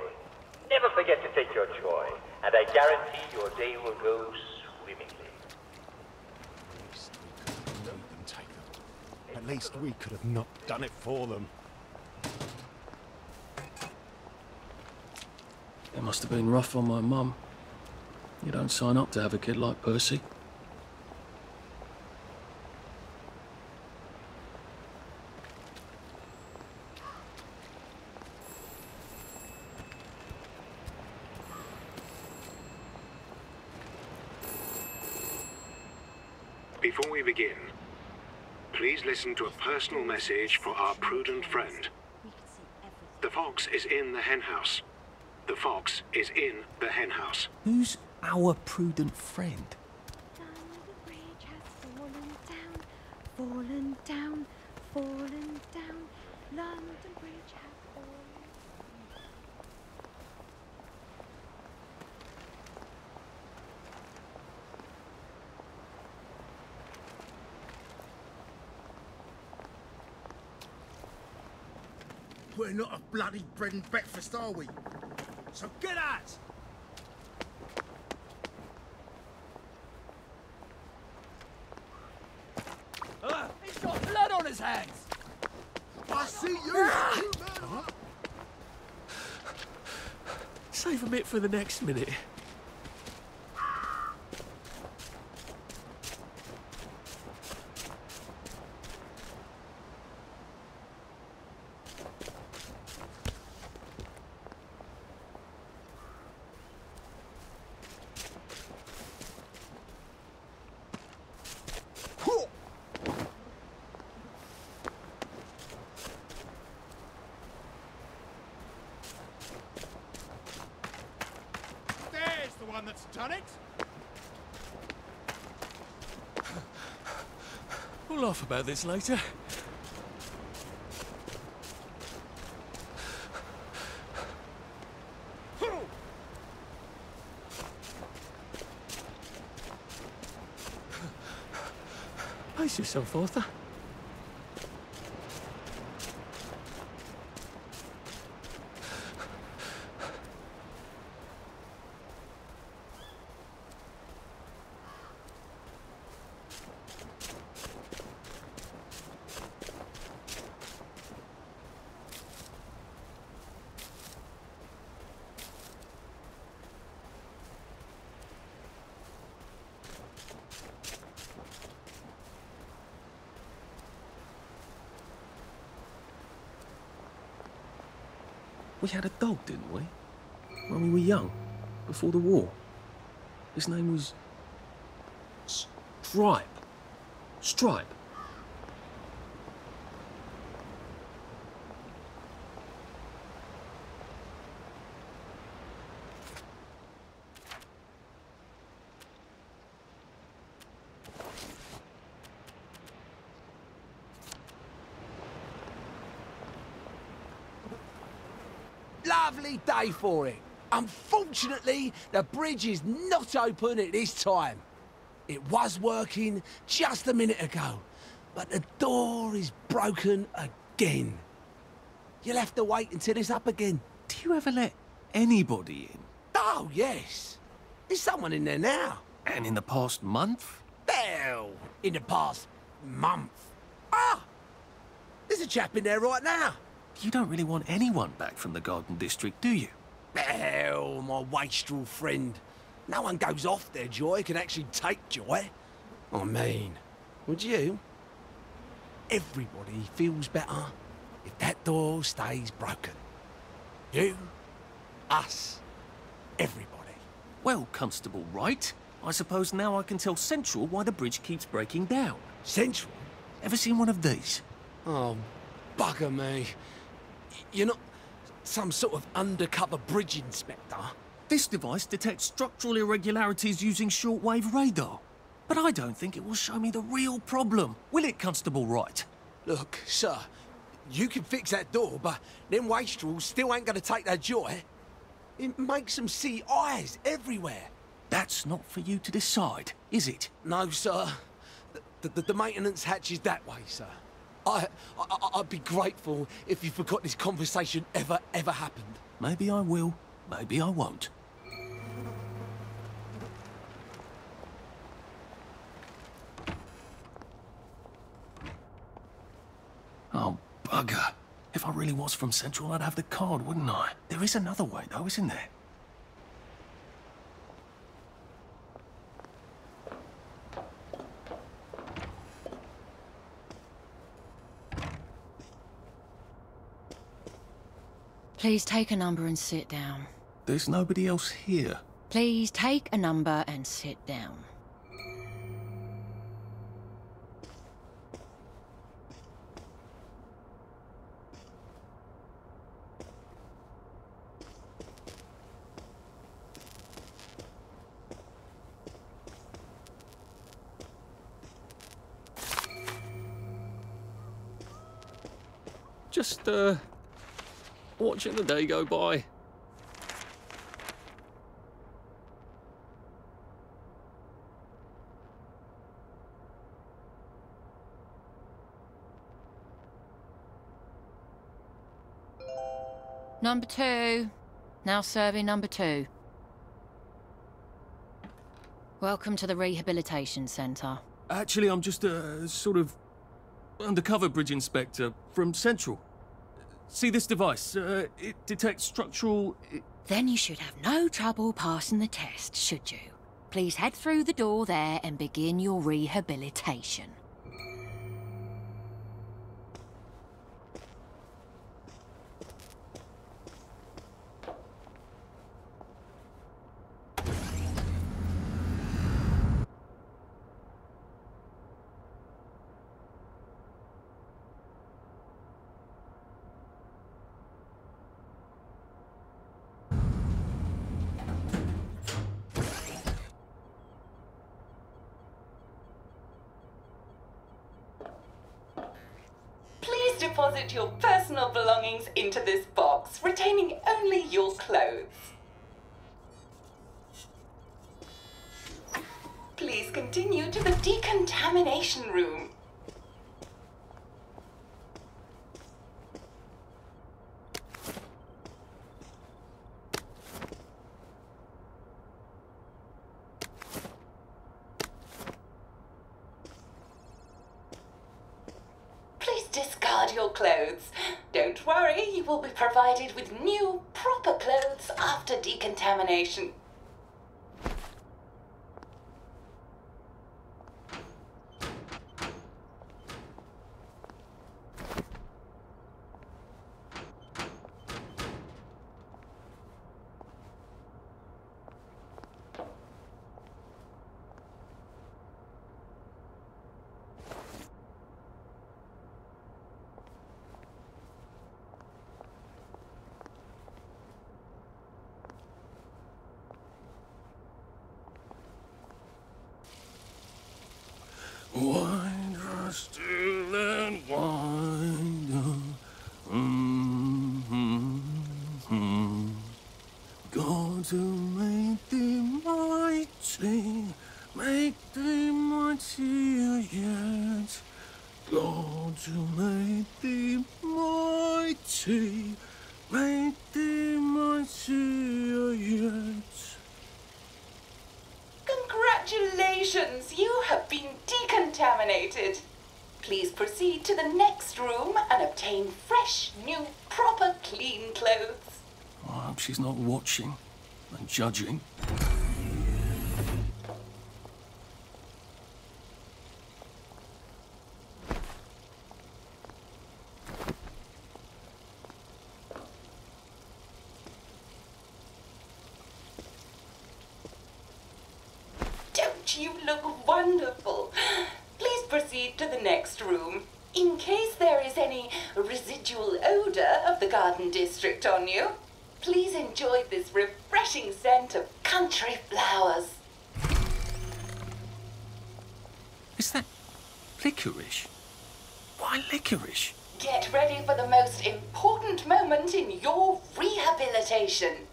Never forget to take your joy, and I guarantee your day will go swimmingly. At least we could have made them take them. At least we could have not done it for them. It must have been rough on my mum. You don't sign up to have a kid like Percy. Before we begin, please listen to a personal message for our prudent friend. The fox is in the hen house. The fox is in the hen house. Who's our prudent friend? Down the bridge has fallen down, fallen down, fallen down. London Bridge has fallen down. We're not a bloody bread and breakfast, are we? So get at! Uh, He's got blood on his hands! I see you! Ah! Huh? Save a bit for the next minute. About this later. Pace yourself, Arthur. We had a dog, didn't we? When we were young, before the war. His name was... Stripe. Stripe. Lovely day for it. Unfortunately, the bridge is not open at this time. It was working just a minute ago, but the door is broken again. You'll have to wait until it's up again. Do you ever let anybody in? Oh, yes. There's someone in there now. And in the past month? Well, in the past month. Ah! There's a chap in there right now. You don't really want anyone back from the Garden District, do you? Well, my wastrel friend. No one goes off their joy, can actually take joy. I mean, would you? Everybody feels better if that door stays broken. You, us, everybody. Well, Constable Wright, I suppose now I can tell Central why the bridge keeps breaking down. Central? Ever seen one of these? Oh, bugger me. You're not some sort of undercover bridge inspector. This device detects structural irregularities using shortwave radar. But I don't think it will show me the real problem, will it, Constable Wright? Look, sir, you can fix that door, but them wastrels still ain't gonna take their joy. It makes them see eyes everywhere. That's not for you to decide, is it? No, sir. The, the, the maintenance hatch is that way, sir. I, I, I'd be grateful if you forgot this conversation ever, ever happened. Maybe I will, maybe I won't. Oh, bugger. If I really was from Central, I'd have the card, wouldn't I? There is another way, though, isn't there? Please take a number and sit down. There's nobody else here. Please take a number and sit down. Just, uh... watching the day go by. Number two. Now serving number two. Welcome to the Rehabilitation Centre. Actually, I'm just a sort of undercover bridge inspector from Central. See this device. Uh, it detects structural... It... Then you should have no trouble passing the test, should you? Please head through the door there and begin your rehabilitation. Deposit your personal belongings into this box, retaining only your clothes. Please continue to the decontamination room. Will be provided with new, proper clothes after decontamination. To make the mighty, make the mighty yet. God, to make the mighty, make the mighty yet. Congratulations, you have been decontaminated. Please proceed to the next room and obtain fresh, new, proper, clean clothes. I hope she's not watching. And judging. Don't you look wonderful? Please proceed to the next room. In case there is any residual odor of the Garden District on you, please enjoy this refreshing scent of country flowers. Is that licorice? Why licorice? Get ready for the most important moment in your rehabilitation.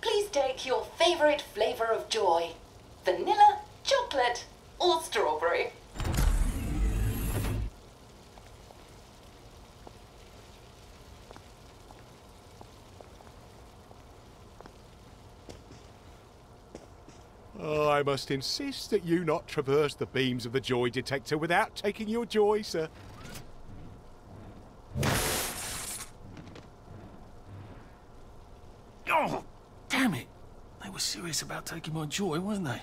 Please take your favourite flavour of joy. Vanilla, chocolate, or strawberry. Oh, I must insist that you not traverse the beams of the joy detector without taking your joy, sir. Oh, damn it! They were serious about taking my joy, weren't they?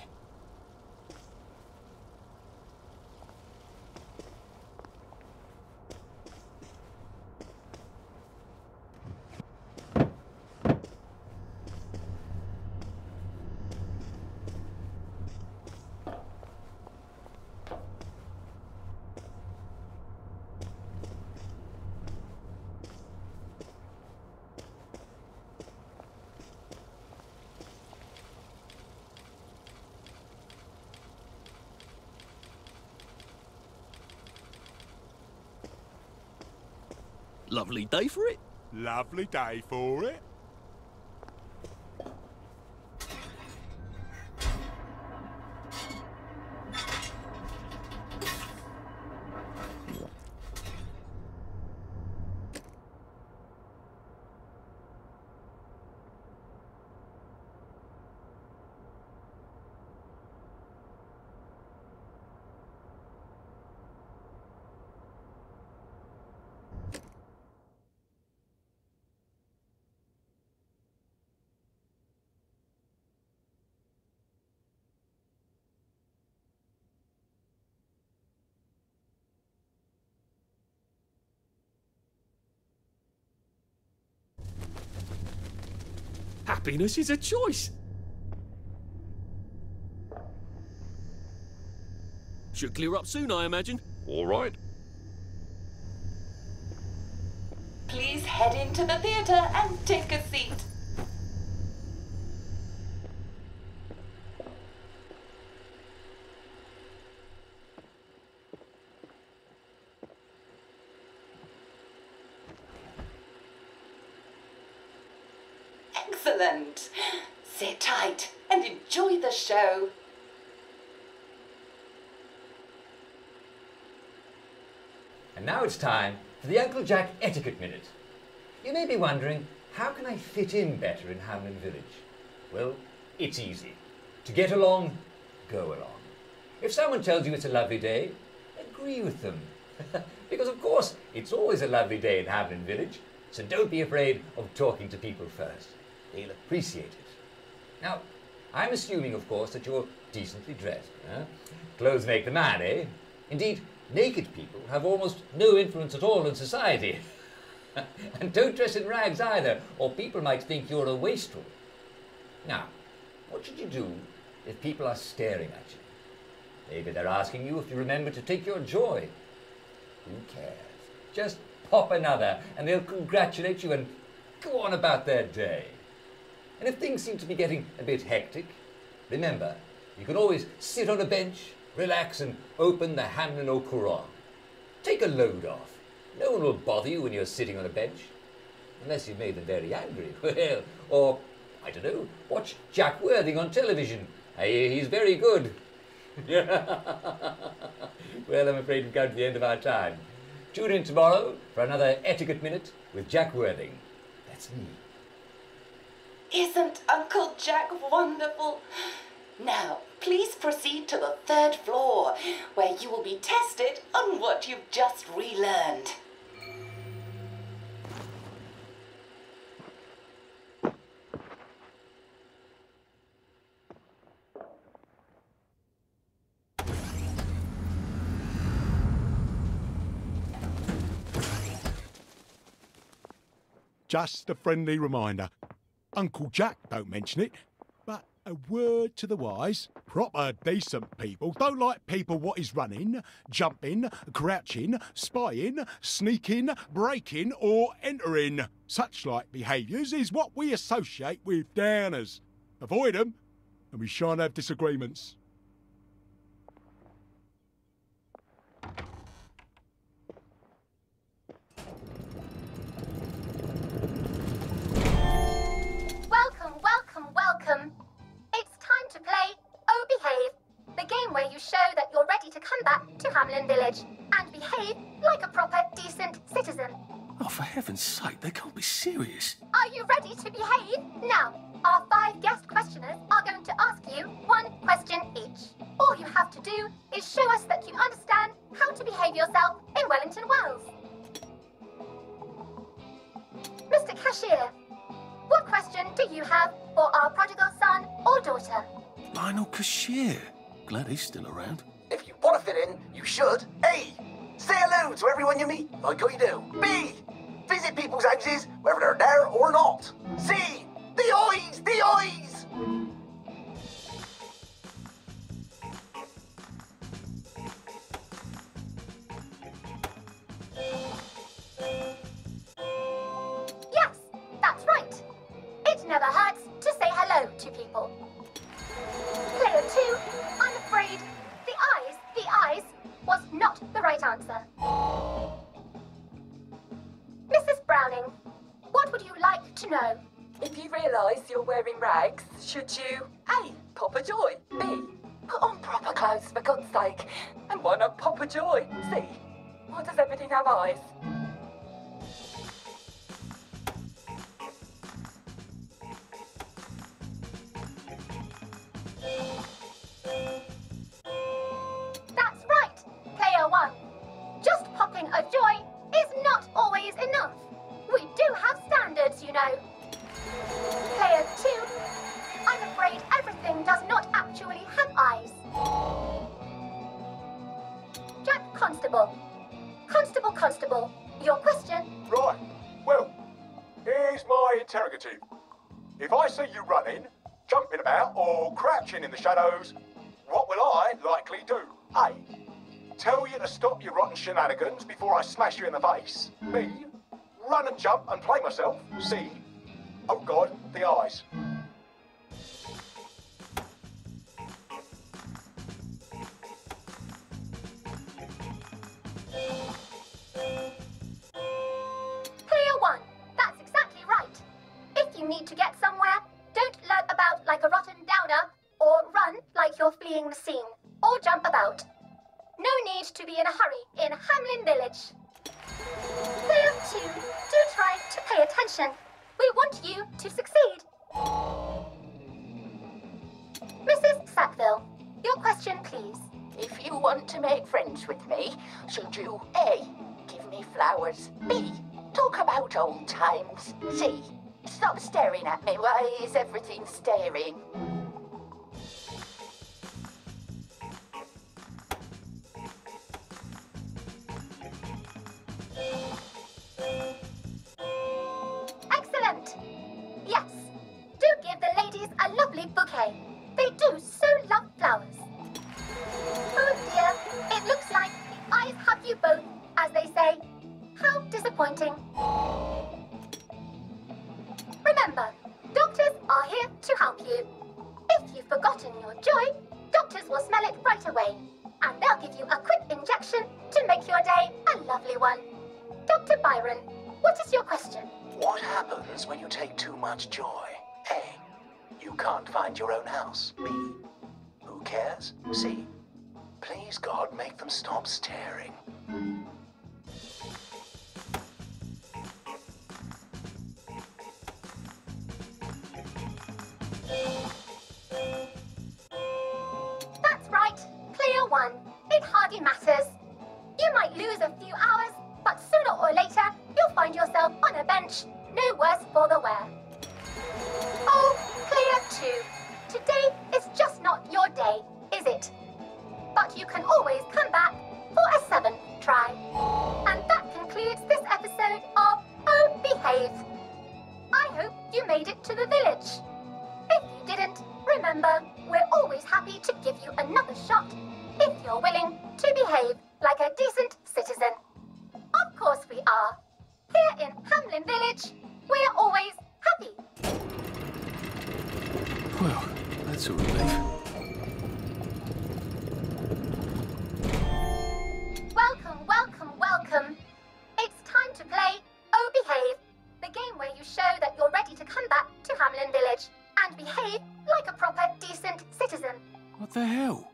Lovely day for it. Lovely day for it. Happiness is a choice. Should clear up soon, I imagine. All right. Please head into the theatre and take a seat. Excellent. Sit tight and enjoy the show. And now it's time for the Uncle Jack Etiquette Minute. You may be wondering, how can I fit in better in Hamlyn Village? Well, it's easy. To get along, go along. If someone tells you it's a lovely day, agree with them. Because of course, it's always a lovely day in Hamlyn Village, so don't be afraid of talking to people first. They'll appreciate it. Now, I'm assuming, of course, that you're decently dressed. Eh? Clothes make the man, eh? Indeed, naked people have almost no influence at all in society. And don't dress in rags either, or people might think you're a wastrel. Now, what should you do if people are staring at you? Maybe they're asking you if you remember to take your joy. Who cares? Just pop another, and they'll congratulate you and go on about their day. And if things seem to be getting a bit hectic, remember, you can always sit on a bench, relax and open the Hamlyn au Courant. Take a load off. No one will bother you when you're sitting on a bench. Unless you've made them very angry. Well, or, I don't know, watch Jack Worthing on television. I hear he's very good. Well, I'm afraid we've come to the end of our time. Tune in tomorrow for another Etiquette Minute with Jack Worthing. That's me. Isn't Uncle Jack wonderful? Now, please proceed to the third floor, where you will be tested on what you've just relearned. Just a friendly reminder. Uncle Jack don't mention it, but a word to the wise. Proper decent people don't like people what is running, jumping, crouching, spying, sneaking, breaking or entering. Such like behaviours is what we associate with downers. Avoid them and we shan't have disagreements. Hamlyn Village and behave like a proper, decent citizen. Oh, for heaven's sake, they can't be serious. Are you ready to behave? Now, our five guest questioners are going to ask you one question each. All you have to do is show us that you understand how to behave yourself in Wellington Wells. Mister Cashier, what question do you have for our prodigal son or daughter? Lionel Cashier. Glad he's still around. If you want to fit in, you should. A. Say hello to everyone you meet, like you do. B. Visit people's houses, whether they're there or not. C. The eyes, the eyes! Yes, that's right. It never hurts to say hello to people. Player two, I'm afraid the eyes, the eyes was not the right answer. Missus Browning, what would you like to know? If you realise you're wearing rags, should you A. Pop a joy, B. Put on proper clothes for God's sake, and why not pop a joy, C. Why does everything have eyes? That's right, player one. Just popping a joy is not always enough. We do have standards, you know. Player two, I'm afraid everything does not actually have eyes. Jack Constable. Constable, Constable, your question? Right. Well, here's my interrogative. If I see you running, jumping about or crouching in the shadows, what will I likely do? A. Tell you to stop your rotten shenanigans before I smash you in the face. B. Run and jump and play myself. C. Oh God, the eyes. Player one, that's exactly right. If you need to get somewhere, don't lurk about like a rotten downer, or run like you're fleeing the scene, or jump about. No need to be in a hurry in Hamlyn Village. Player two, do try to pay attention. We want you to succeed. Missus Sackville, your question, please. If you want to make friends with me, should you A. give me flowers, B. talk about old times, C. stop staring at me, why is everything staring? Yes, do give the ladies a lovely bouquet. They do so love flowers. Oh dear, it looks like the eyes have you both, as they say. How disappointing. Remember, doctors are here to help you. If you've forgotten your joy, doctors will smell it right away, and they'll give you a quick injection to make your day a lovely one. Doctor Byron, what is your question? What happens when you take too much joy? A. You can't find your own house. B. Who cares? C. Please God, make them stop staring. That's right, player one. It hardly matters. You might lose a few hours, but sooner or later, you'll find yourself on a bench, no worse for the wear. Oh, player two, today is just not your day, is it? But you can always come back for a seventh try. And that concludes this episode of Oh Behave. I hope you made it to the village. If you didn't, remember, we're always happy to give you another shot if you're willing to behave like a decent citizen. Of course we are. Here in Hamlyn Village, we're always happy. Well, that's a relief. Welcome, welcome, welcome. It's time to play Oh Behave, the game where you show that you're ready to come back to Hamlyn Village and behave like a proper, decent citizen. What the hell?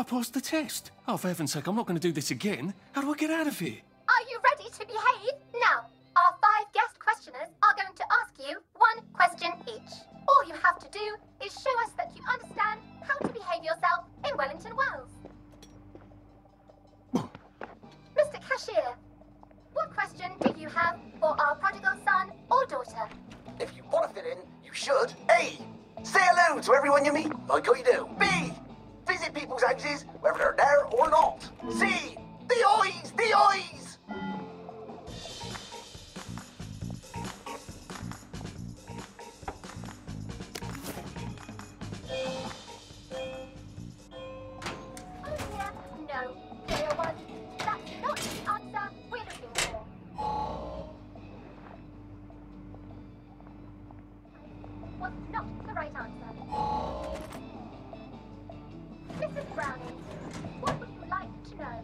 I passed the test. Oh, for heaven's sake, I'm not going to do this again. How do I get out of here? Are you ready to behave? Now, our five guest questioners are going to ask you one question each. All you have to do is show us that you understand how to behave yourself in Wellington Wells. Mister Cashier, what question do you have for our prodigal son or daughter? If you want to fit in, you should. A. Say hello to everyone you meet, like you do. B. Visit people's houses, whether they're there or not. C. The eyes! The eyes! Missus Browning, what would you like to know?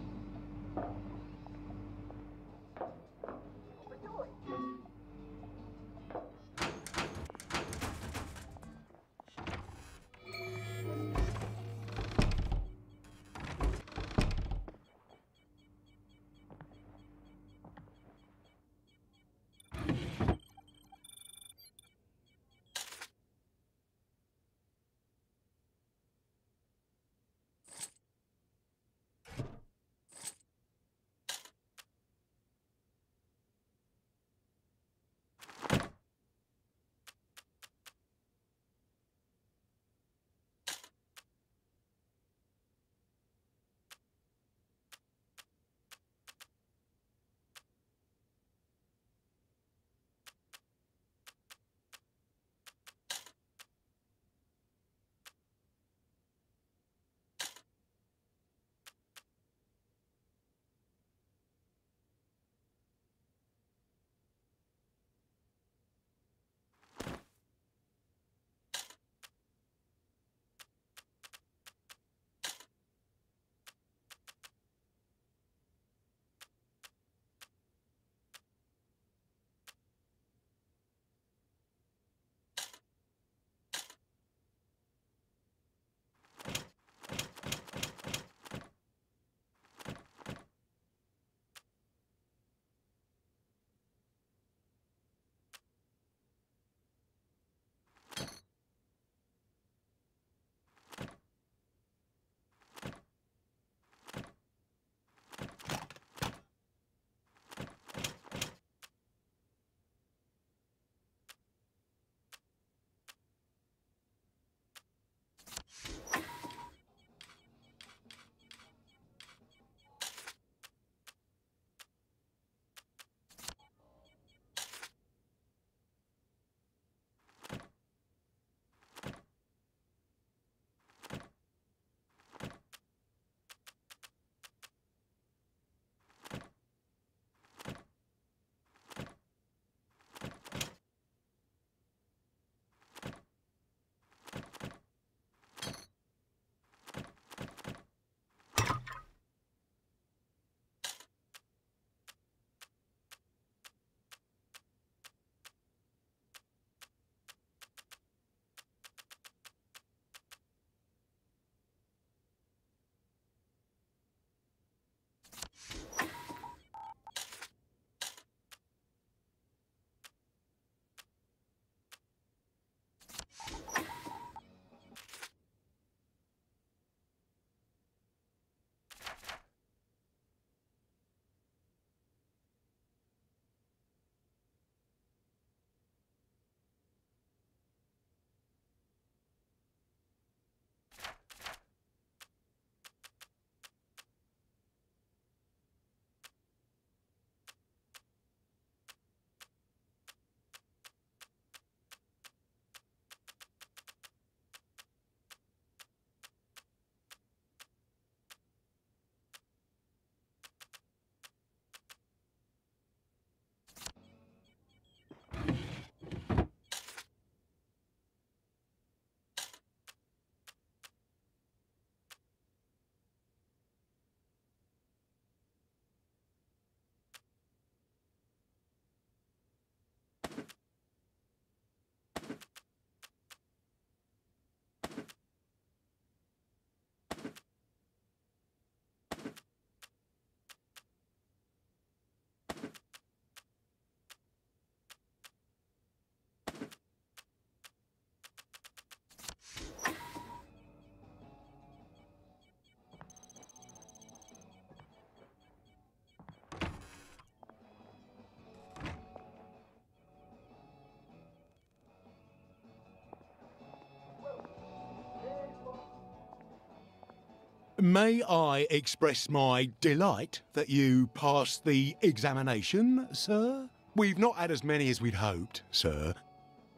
May I express my delight that you passed the examination, sir? We've not had as many as we'd hoped, sir.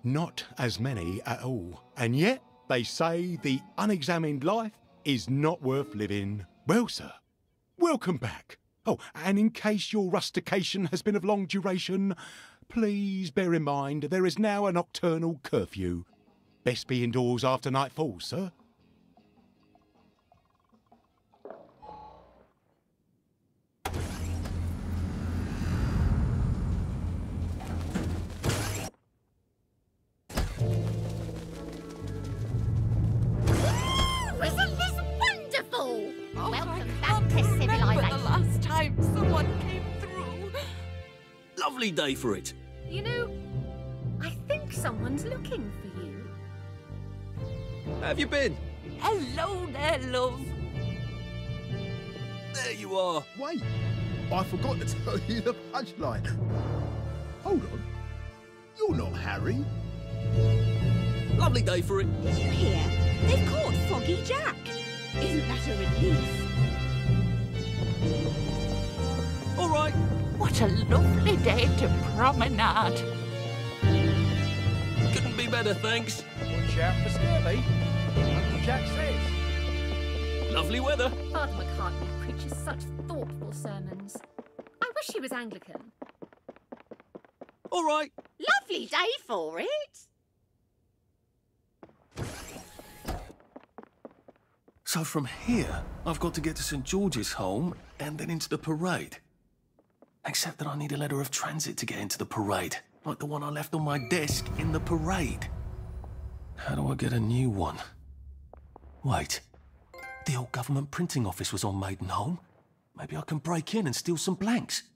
Not as many at all. And yet, they say the unexamined life is not worth living. Well, sir, welcome back. Oh, and in case your rustication has been of long duration, please bear in mind there is now a nocturnal curfew. Best be indoors after nightfall, sir. Isn't this wonderful? Oh, welcome back to civilization. The last time someone came through. Lovely day for it. You know, I think someone's looking for you. How have you been? Hello there, love. There you are. Wait, I forgot to tell you the punchline. Hold on. You're not Harry. Lovely day for it. Did you hear? They've caught Foggy Jack. Isn't that a relief? All right. What a lovely day to promenade. Couldn't be better, thanks. Watch out for scurvy. Uncle Jack says. Lovely weather. Father McCartney preaches such thoughtful sermons. I wish he was Anglican. All right. Lovely day for it. So from here, I've got to get to St George's home and then into the parade. Except that I need a letter of transit to get into the parade, like the one I left on my desk in the parade. How do I get a new one? Wait, the old government printing office was on Maidenholm. Maybe I can break in and steal some blanks.